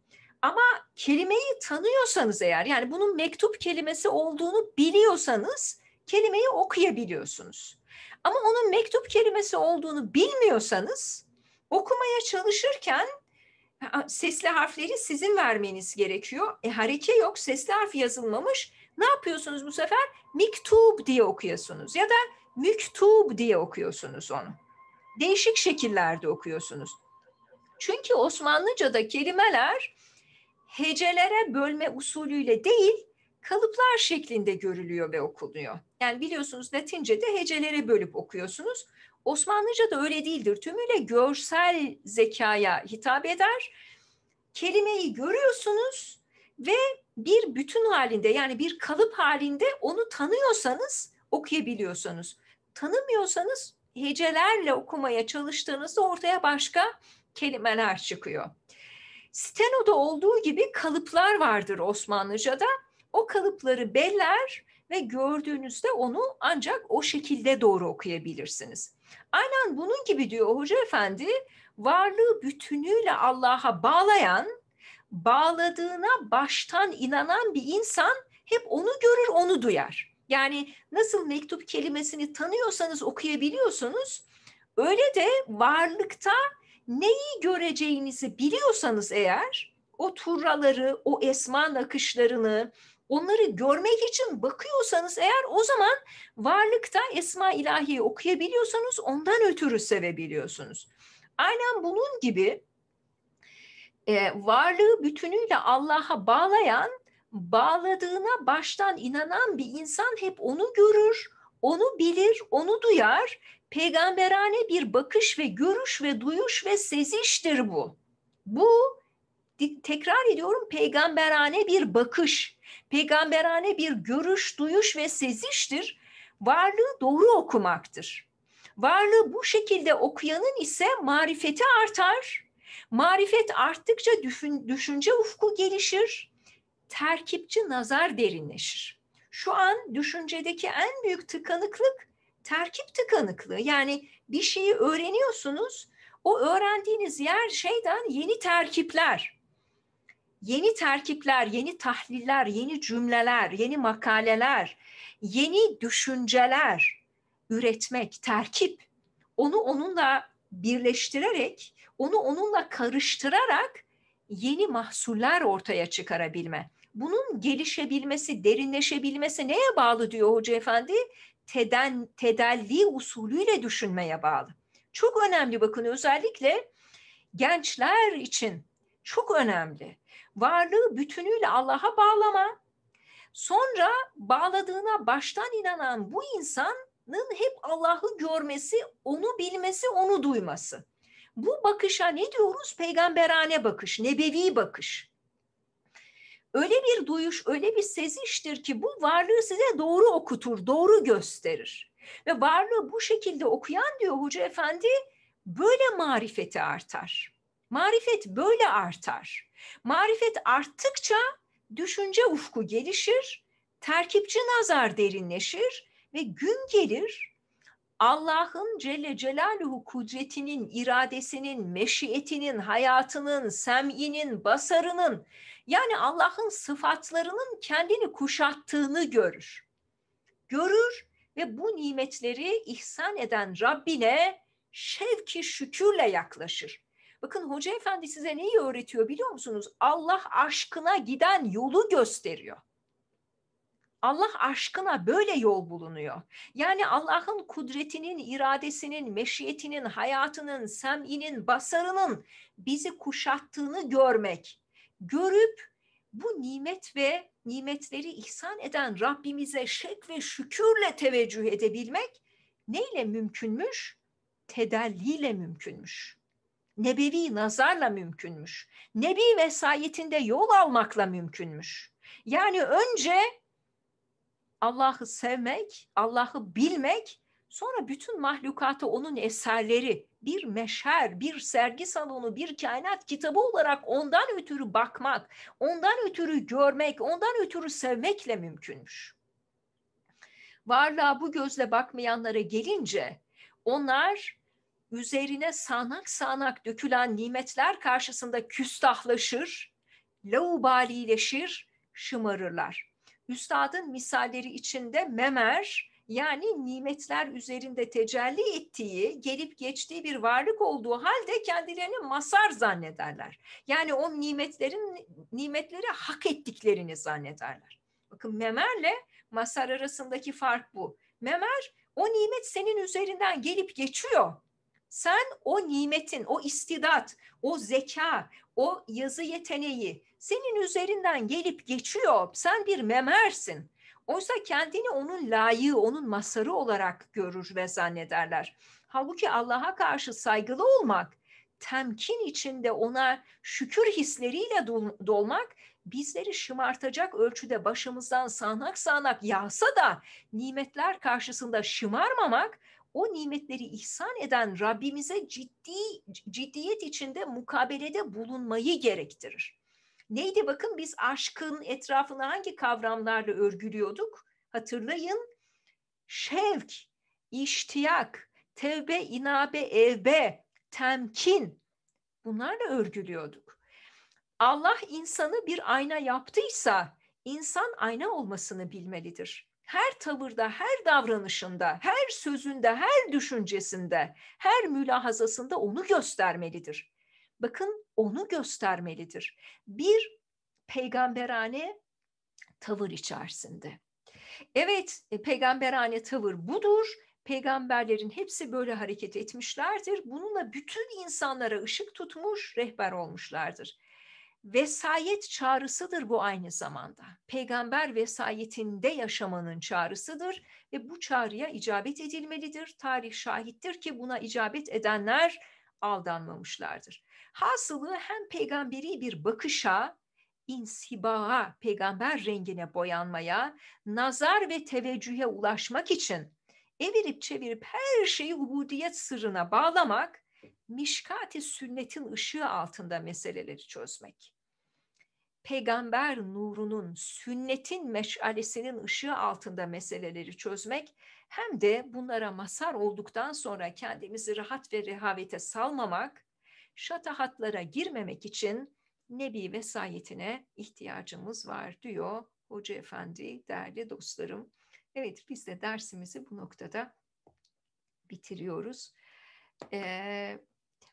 Ama kelimeyi tanıyorsanız eğer, yani bunun mektup kelimesi olduğunu biliyorsanız, kelimeyi okuyabiliyorsunuz. Ama onun mektup kelimesi olduğunu bilmiyorsanız, okumaya çalışırken sesli harfleri sizin vermeniz gerekiyor. E, hareke yok, sesli harf yazılmamış. Ne yapıyorsunuz bu sefer? Miktub diye okuyorsunuz ya da müktub diye okuyorsunuz onu. Değişik şekillerde okuyorsunuz. Çünkü Osmanlıca'da kelimeler hecelere bölme usulüyle değil, kalıplar şeklinde görülüyor ve okunuyor. Yani biliyorsunuz Latince'de hecelere bölüp okuyorsunuz. Osmanlıca'da öyle değildir. Tümüyle görsel zekaya hitap eder. Kelimeyi görüyorsunuz ve bir bütün halinde, yani bir kalıp halinde onu tanıyorsanız okuyabiliyorsunuz. Tanımıyorsanız hecelerle okumaya çalıştığınızda ortaya başka kelimeler çıkıyor. Steno'da olduğu gibi kalıplar vardır Osmanlıca'da. O kalıpları beller ve gördüğünüzde onu ancak o şekilde doğru okuyabilirsiniz. Aynen bunun gibi, diyor Hoca Efendi, varlığı bütünüyle Allah'a bağlayan, bağladığına baştan inanan bir insan hep onu görür, onu duyar. Yani nasıl mektup kelimesini tanıyorsanız okuyabiliyorsunuz, Öyle de varlıkta neyi göreceğinizi biliyorsanız eğer, o turraları, o esma nakışlarını, onları görmek için bakıyorsanız eğer, o zaman varlıkta esma ilahiyi okuyabiliyorsanız ondan ötürü sevebiliyorsunuz. Aynen bunun gibi e, varlığı bütünüyle Allah'a bağlayan, bağladığına baştan inanan bir insan hep onu görür, onu bilir, onu duyar. Peygamberane bir bakış ve görüş ve duyuş ve seziştir bu. Bu, tekrar ediyorum, peygamberane bir bakış, peygamberane bir görüş, duyuş ve seziştir. Varlığı doğru okumaktır. Varlığı bu şekilde okuyanın ise marifeti artar. Marifet arttıkça düşünce ufku gelişir. Terkipçi nazar derinleşir. Şu an düşüncedeki en büyük tıkanıklık terkip tıkanıklığı. Yani bir şeyi öğreniyorsunuz, o öğrendiğiniz yer şeyden yeni terkipler, yeni terkipler, yeni tahliller, yeni cümleler, yeni makaleler, yeni düşünceler üretmek, terkip. Onu onunla birleştirerek, onu onunla karıştırarak yeni mahsuller ortaya çıkarabilme. Bunun gelişebilmesi, derinleşebilmesi neye bağlı diyor Hoca Efendi? Teden, tedelli usulüyle düşünmeye bağlı. Çok önemli, bakın özellikle gençler için çok önemli. Varlığı bütünüyle Allah'a bağlama. Sonra bağladığına baştan inanan bu insanın hep Allah'ı görmesi, onu bilmesi, onu duyması. Bu bakışa ne diyoruz? Peygamberane bakış, nebevi bakış. Öyle bir duyuş, öyle bir seziştir ki bu varlığı size doğru okutur, doğru gösterir. Ve varlığı bu şekilde okuyan diyor Hoca Efendi, böyle marifeti artar. Marifet böyle artar. Marifet arttıkça düşünce ufku gelişir, terkipçi nazar derinleşir ve gün gelir Allah'ın Celle Celaluhu kudretinin, iradesinin, meşiyetinin, hayatının, sem'inin, basarının, yani Allah'ın sıfatlarının kendini kuşattığını görür. Görür ve bu nimetleri ihsan eden Rabbine şevki şükürle yaklaşır. Bakın Hoca Efendi size neyi öğretiyor biliyor musunuz? Allah aşkına giden yolu gösteriyor. Allah aşkına böyle yol bulunuyor. Yani Allah'ın kudretinin, iradesinin, meşiyetinin, hayatının, sem'inin, basarının bizi kuşattığını görmek. Görüp bu nimet ve nimetleri ihsan eden Rabbimize şek ve şükürle teveccüh edebilmek neyle mümkünmüş? Tedelliyle mümkünmüş. Nebevi nazarla mümkünmüş. Nebi vesayetinde yol almakla mümkünmüş. Yani önce Allah'ı sevmek, Allah'ı bilmek, sonra bütün mahlukatı, onun eserleri, bir meşher, bir sergi salonu, bir kainat kitabı olarak ondan ötürü bakmak, ondan ötürü görmek, ondan ötürü sevmekle mümkünmüş. Varlığa bu gözle bakmayanlara gelince, onlar üzerine sağanak sağanak dökülen nimetler karşısında küstahlaşır, laubalileşir, şımarırlar. Üstadın misalleri içinde memer, yani nimetler üzerinde tecelli ettiği, gelip geçtiği bir varlık olduğu halde kendilerini mazhar zannederler. Yani o nimetlerin nimetleri hak ettiklerini zannederler. Bakın memerle mazhar arasındaki fark bu. Memer, o nimet senin üzerinden gelip geçiyor. Sen o nimetin, o istidat, o zeka, o yazı yeteneği senin üzerinden gelip geçiyor. Sen bir memersin. Oysa kendini onun layığı, onun masarı olarak görür ve zannederler. Halbuki Allah'a karşı saygılı olmak, temkin içinde ona şükür hisleriyle dolmak, bizleri şımartacak ölçüde başımızdan sağanak sağanak yağsa da nimetler karşısında şımarmamak, o nimetleri ihsan eden Rabbimize ciddi ciddiyet içinde mukabelede bulunmayı gerektirir. Neydi bakın, biz aşkın etrafını hangi kavramlarla örgülüyorduk? Hatırlayın. Şevk, iştiyak, tevbe, inabe, evbe, temkin, bunlarla örgülüyorduk. Allah insanı bir ayna yaptıysa insan ayna olmasını bilmelidir. her tavırda, her davranışında, her sözünde, her düşüncesinde, her mülahazasında onu göstermelidir. Bakın, onu göstermelidir. Bir peygamberane tavır içerisinde. Evet, peygamberane tavır budur. Peygamberlerin hepsi böyle hareket etmişlerdir. Bununla bütün insanlara ışık tutmuş, rehber olmuşlardır. Vesayet çağrısıdır bu aynı zamanda. Peygamber vesayetinde yaşamanın çağrısıdır ve bu çağrıya icabet edilmelidir. Tarih şahittir ki buna icabet edenler aldanmamışlardır. Hasılı hem peygamberi bir bakışa, insibağa, peygamber rengine boyanmaya, nazar ve teveccühe ulaşmak için evirip çevirip her şeyi ubudiyet sırrına bağlamak, Mişkat-i sünnetin ışığı altında meseleleri çözmek. Peygamber nurunun, sünnetin meşalesinin ışığı altında meseleleri çözmek, hem de bunlara mazhar olduktan sonra kendimizi rahat ve rehavete salmamak, şatahatlara girmemek için Nebi vesayetine ihtiyacımız var diyor Hoca Efendi, değerli dostlarım. Evet, biz de dersimizi bu noktada bitiriyoruz. Ee,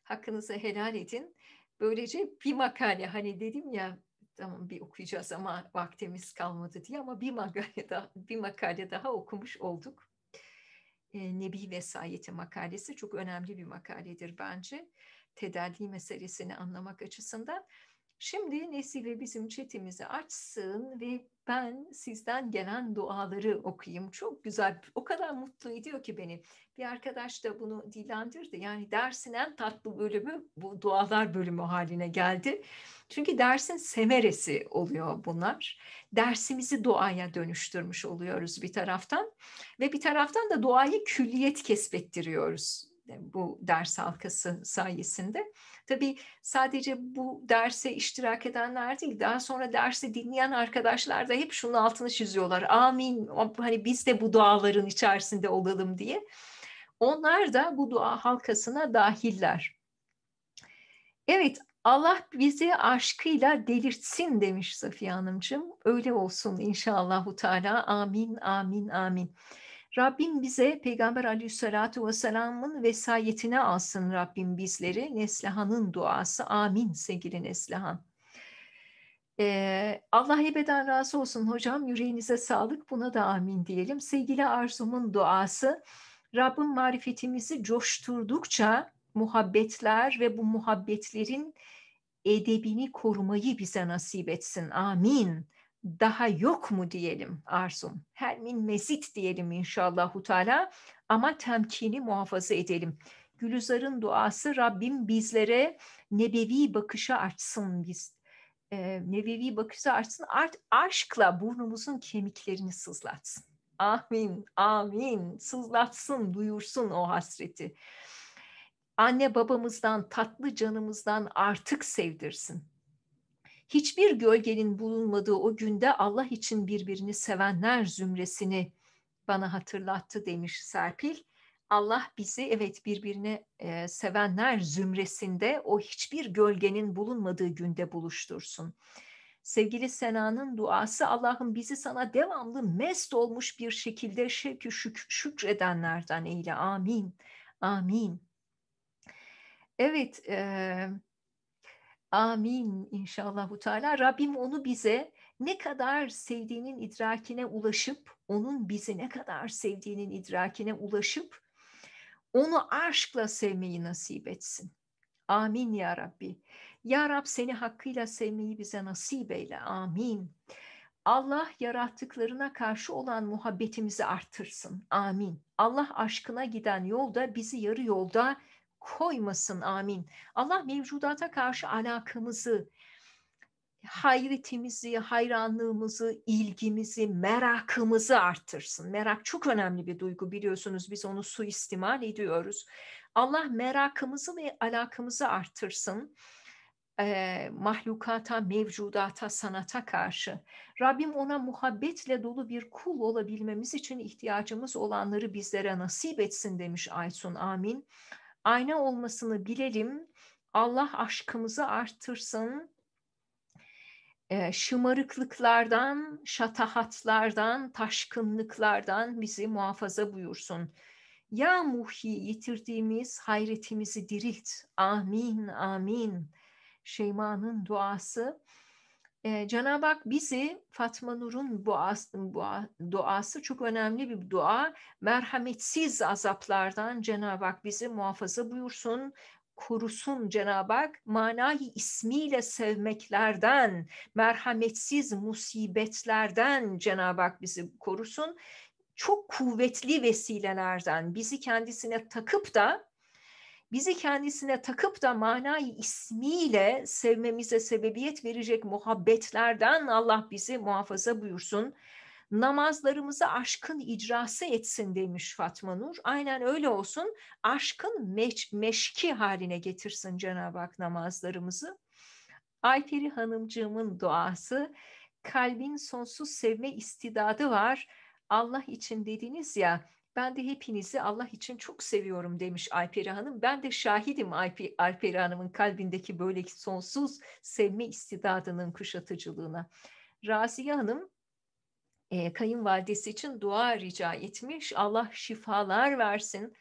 hakkınızı helal edin. Böylece bir makale, hani dedim ya, tamam bir okuyacağız ama vaktimiz kalmadı diye, ama bir makale daha, bir makale daha okumuş olduk. Ee, Nebi Vesayeti makalesi çok önemli bir makaledir bence. Tedavi meselesini anlamak açısından. Şimdi Nesibe bizim chatimizi açsın ve ben sizden gelen duaları okuyayım. Çok güzel, o kadar mutlu ediyor ki beni. Bir arkadaş da bunu dillendirdi. Yani dersin en tatlı bölümü bu dualar bölümü haline geldi. Çünkü dersin semeresi oluyor bunlar. Dersimizi duaya dönüştürmüş oluyoruz bir taraftan. Ve bir taraftan da duayı külliyet kesbettiriyoruz bu ders halkası sayesinde. Tabii sadece bu derse iştirak edenler değil, daha sonra dersi dinleyen arkadaşlar da hep şunun altını çiziyorlar. Amin, hani biz de bu duaların içerisinde olalım diye. Onlar da bu dua halkasına dahiller. Evet, Allah bizi aşkıyla delirtsin demiş Safiye Hanımcığım. Öyle olsun inşallahu teala. Amin, amin, amin. Rabbim bize Peygamber Aleyhisselatü Vesselam'ın vesayetine alsın Rabbim bizleri. Neslihan'ın duası. Amin sevgili Neslihan. Ee, Allah ebeden razı olsun hocam. Yüreğinize sağlık. Buna da amin diyelim. Sevgili Arzum'un duası. Rabbim marifetimizi coşturdukça muhabbetler ve bu muhabbetlerin edebini korumayı bize nasip etsin. Amin. Daha yok mu diyelim Arzum? Her min mezit diyelim inşallahu teala, ama temkini muhafaza edelim. Gülüzar'ın duası, Rabbim bizlere nebevi bakışa açsın biz. Ee, nebevi bakışa açsın, art, aşkla burnumuzun kemiklerini sızlatsın. Amin, amin. Sızlatsın, duyursun o hasreti. Anne babamızdan, tatlı canımızdan artık sevdirsin. Hiçbir gölgenin bulunmadığı o günde Allah için birbirini sevenler zümresini bana hatırlattı demiş Serpil. Allah bizi evet birbirine sevenler zümresinde, o hiçbir gölgenin bulunmadığı günde buluştursun. Sevgili Sena'nın duası, Allah'ım bizi sana devamlı mest olmuş bir şekilde şük şük şükredenlerden eyle. Amin. Amin. Evet. E Amin inşallahu teala. Rabbim onu bize ne kadar sevdiğinin idrakine ulaşıp, onun bizi ne kadar sevdiğinin idrakine ulaşıp, onu aşkla sevmeyi nasip etsin. Amin ya Rabbi. Ya Rab, seni hakkıyla sevmeyi bize nasip eyle. Amin. Allah yarattıklarına karşı olan muhabbetimizi arttırsın. Amin. Allah aşkına giden yolda bizi yarı yolda koymasın. Amin. Allah mevcudata karşı alakamızı, hayretimizi, hayranlığımızı, ilgimizi, merakımızı arttırsın. Merak çok önemli bir duygu, biliyorsunuz, biz onu suistimal ediyoruz. Allah merakımızı ve alakamızı arttırsın. E, mahlukata, mevcudata, sanata karşı. Rabbim ona muhabbetle dolu bir kul olabilmemiz için ihtiyacımız olanları bizlere nasip etsin demiş Aysun. Amin. Ayna olmasını bilelim. Allah aşkımızı arttırsın. şımarıklıklardan, şatahatlardan, taşkınlıklardan bizi muhafaza buyursun. Ya Muhyi, yitirdiğimiz hayretimizi dirilt. Amin, amin. Şeyma'nın duası. Ee, Cenab-ı Hakk bizi, Fatma Nur'un duası, duası çok önemli bir dua. Merhametsiz azaplardan Cenab-ı Hakk bizi muhafaza buyursun, korusun Cenab-ı Hakk. Manayı ismiyle sevmeklerden, merhametsiz musibetlerden Cenab-ı Hakk bizi korusun. Çok kuvvetli vesilelerden bizi kendisine takıp da bizi kendisine takıp da manayı ismiyle sevmemize sebebiyet verecek muhabbetlerden Allah bizi muhafaza buyursun. Namazlarımızı aşkın icrası etsin demiş Fatma Nur. Aynen öyle olsun. Aşkın meş meşki haline getirsin Cenab-ı Hak namazlarımızı. Ayperi Hanımcığımın duası. Kalbin sonsuz sevme istidadı var. Allah için dediniz ya, ben de hepinizi Allah için çok seviyorum demiş Ayperi Hanım. Ben de şahidim Ayperi, Ayperi Hanım'ın kalbindeki böyle sonsuz sevme istidadının kuşatıcılığına. Raziye Hanım e, kayınvalidesi için dua rica etmiş. Allah şifalar versin.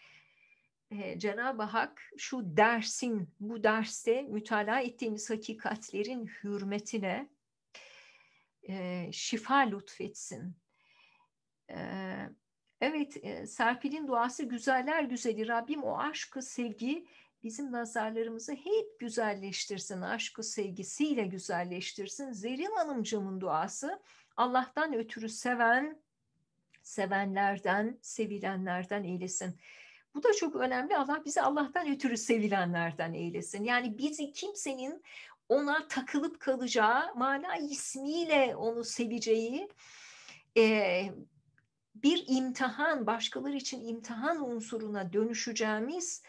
E, Cenab-ı Hakk şu dersin, bu derste mütalaa ettiğimiz hakikatlerin hürmetine e, şifa lütfetsin. Evet, Serpil'in duası güzeller güzeli. Rabbim o aşkı sevgi bizim nazarlarımızı hep güzelleştirsin. Aşkı sevgisiyle güzelleştirsin. Zerrin Hanımcığımın duası Allah'tan ötürü seven, sevenlerden, sevilenlerden eylesin. Bu da çok önemli. Allah bizi Allah'tan ötürü sevilenlerden eylesin. Yani bizi kimsenin ona takılıp kalacağı, mana ismiyle onu seveceği, e, bir imtihan, başkaları için imtihan unsuruna dönüşeceğimiz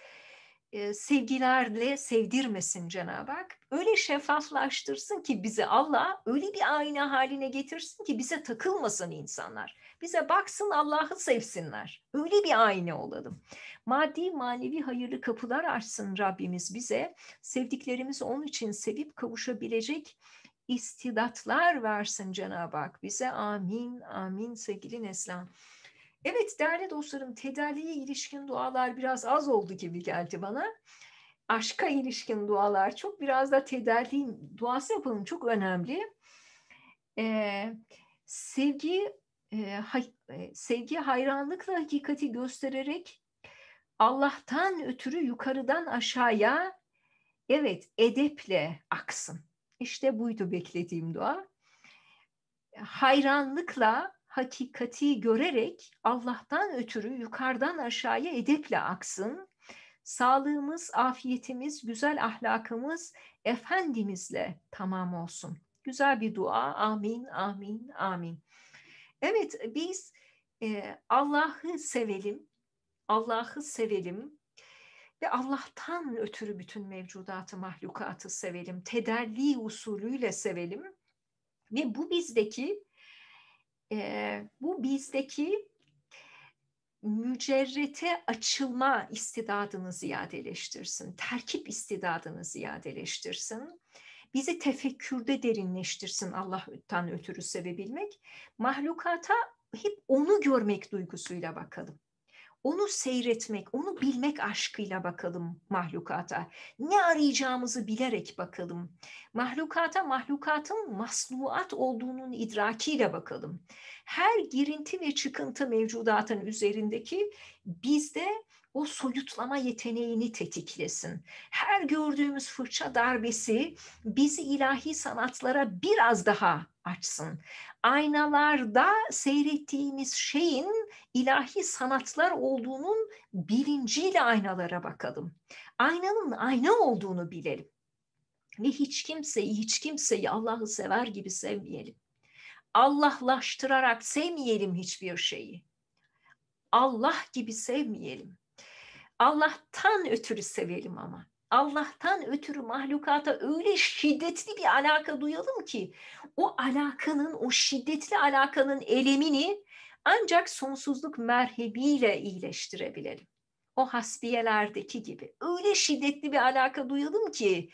e, sevgilerle sevdirmesin Cenab-ı Hakk. Öyle şeffaflaştırsın ki bizi Allah, öyle bir ayna haline getirsin ki bize takılmasın insanlar. Bize baksın, Allah'ı sevsinler. Öyle bir ayna olalım. Maddi manevi hayırlı kapılar açsın Rabbimiz bize. Sevdiklerimizi onun için sevip kavuşabilecek İstidatlar versin Cenab-ı Hakk bize. Amin, amin sevgili Neslan. Evet değerli dostlarım, tedaviye ilişkin dualar biraz az oldu gibi geldi bana. Aşka ilişkin dualar çok, biraz da tedavi duası yapalım, çok önemli. Ee, sevgi, e, hay, e, sevgi hayranlıkla hakikati göstererek Allah'tan ötürü yukarıdan aşağıya, evet, edeple aksın. İşte buydu beklediğim dua. Hayranlıkla hakikati görerek Allah'tan ötürü yukarıdan aşağıya edeple aksın. Sağlığımız, afiyetimiz, güzel ahlakımız Efendimizle tamam olsun. Güzel bir dua. Amin, amin, amin. Evet, biz e, Allah'ı sevelim. Allah'ı sevelim. Ve Allah'tan ötürü bütün mevcudatı, mahlukatı sevelim. Tedelli usulüyle sevelim. Ve bu bizdeki e, bu bizdeki mücerrete açılma istidadını ziyadeleştirsin. Terkip istidadını ziyadeleştirsin. Bizi tefekkürde derinleştirsin Allah'tan ötürü sevebilmek. Mahlukata hep onu görmek duygusuyla bakalım. Onu seyretmek, onu bilmek aşkıyla bakalım mahlukata. Ne arayacağımızı bilerek bakalım. Mahlukata, mahlukatın masnuat olduğunun idrakiyle bakalım. Her girinti ve çıkıntı mevcudatın üzerindeki bizde o soyutlama yeteneğini tetiklesin. Her gördüğümüz fırça darbesi bizi ilahi sanatlara biraz daha açsın. Aynalarda seyrettiğimiz şeyin ilahi sanatlar olduğunun bilinciyle aynalara bakalım. Aynanın ayna olduğunu bilelim. Ve hiç kimseyi, hiç kimseyi Allah'ı sever gibi sevmeyelim. Allahlaştırarak sevmeyelim hiçbir şeyi. Allah gibi sevmeyelim. Allah'tan ötürü sevelim ama. Allah'tan ötürü mahlukata öyle şiddetli bir alaka duyalım ki o alakanın, o şiddetli alakanın elemini ancak sonsuzluk merhebiyle iyileştirebilelim. O hasbiyelerdeki gibi. Öyle şiddetli bir alaka duyalım ki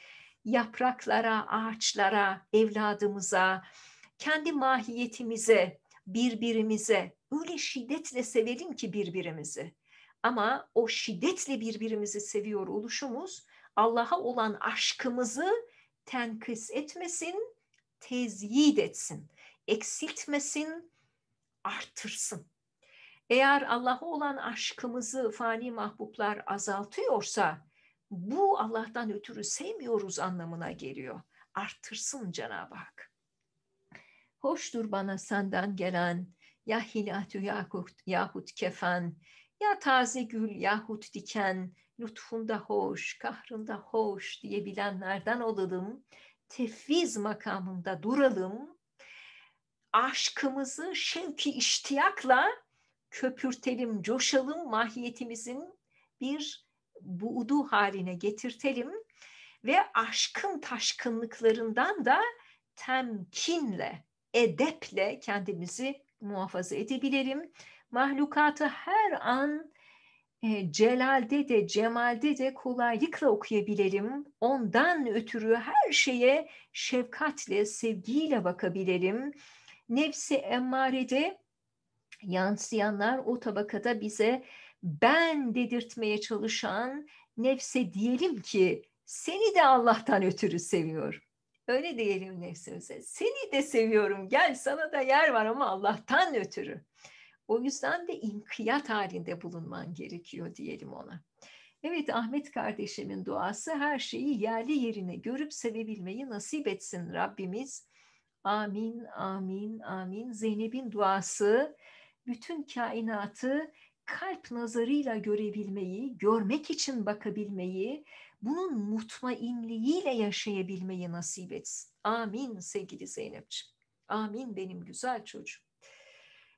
yapraklara, ağaçlara, evladımıza, kendi mahiyetimize, birbirimize öyle şiddetle sevelim ki birbirimizi. Ama o şiddetle birbirimizi seviyor oluşumuz Allah'a olan aşkımızı tenkıs etmesin, tezyid etsin, eksiltmesin, artırsın. Eğer Allah'a olan aşkımızı fani mahbublar azaltıyorsa bu Allah'tan ötürü sevmiyoruz anlamına geliyor. Artırsın Cenab-ı Hak. Hoştur bana senden gelen ya hilatü yahut, yahut kefen, ya taze gül yahut diken, lütfunda hoş, kahrında hoş diyebilenlerden olalım, tefviz makamında duralım, aşkımızı şevki iştiyakla köpürtelim, coşalım, mahiyetimizin bir buudu haline getirtelim ve aşkın taşkınlıklarından da temkinle, edeple kendimizi muhafaza edebilelim. Mahlukatı her an e, celalde de cemalde de kolaylıkla okuyabilelim. Ondan ötürü her şeye şefkatle, sevgiyle bakabilelim. Nefsi emmarede yansıyanlar o tabakada bize ben dedirtmeye çalışan nefse diyelim ki seni de Allah'tan ötürü seviyor. Öyle diyelim nefsimize. Seni de seviyorum, gel sana da yer var ama Allah'tan ötürü. O yüzden de inkiyat halinde bulunman gerekiyor diyelim ona. Evet, Ahmet kardeşimin duası, her şeyi yerli yerine görüp sevebilmeyi nasip etsin Rabbimiz. Amin, amin, amin. Zeynep'in duası, bütün kainatı kalp nazarıyla görebilmeyi, görmek için bakabilmeyi, bunun mutmainliğiyle yaşayabilmeyi nasip etsin. Amin sevgili Zeynep'ciğim. Amin benim güzel çocuğum.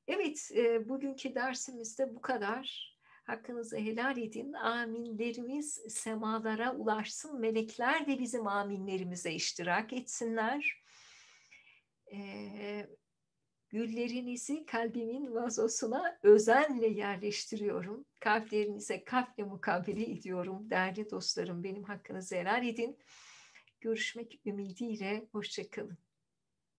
Evet, e, bugünkü dersimizde bu kadar. Hakkınızı helal edin. Aminlerimiz semalara ulaşsın. Melekler de bizim aminlerimize iştirak etsinler. E, güllerinizi kalbimin vazosuna özenle yerleştiriyorum. Kalplerinize kalple mukabele ediyorum. Değerli dostlarım, benim hakkınızı helal edin. Görüşmek ümidiyle. Hoşça kalın.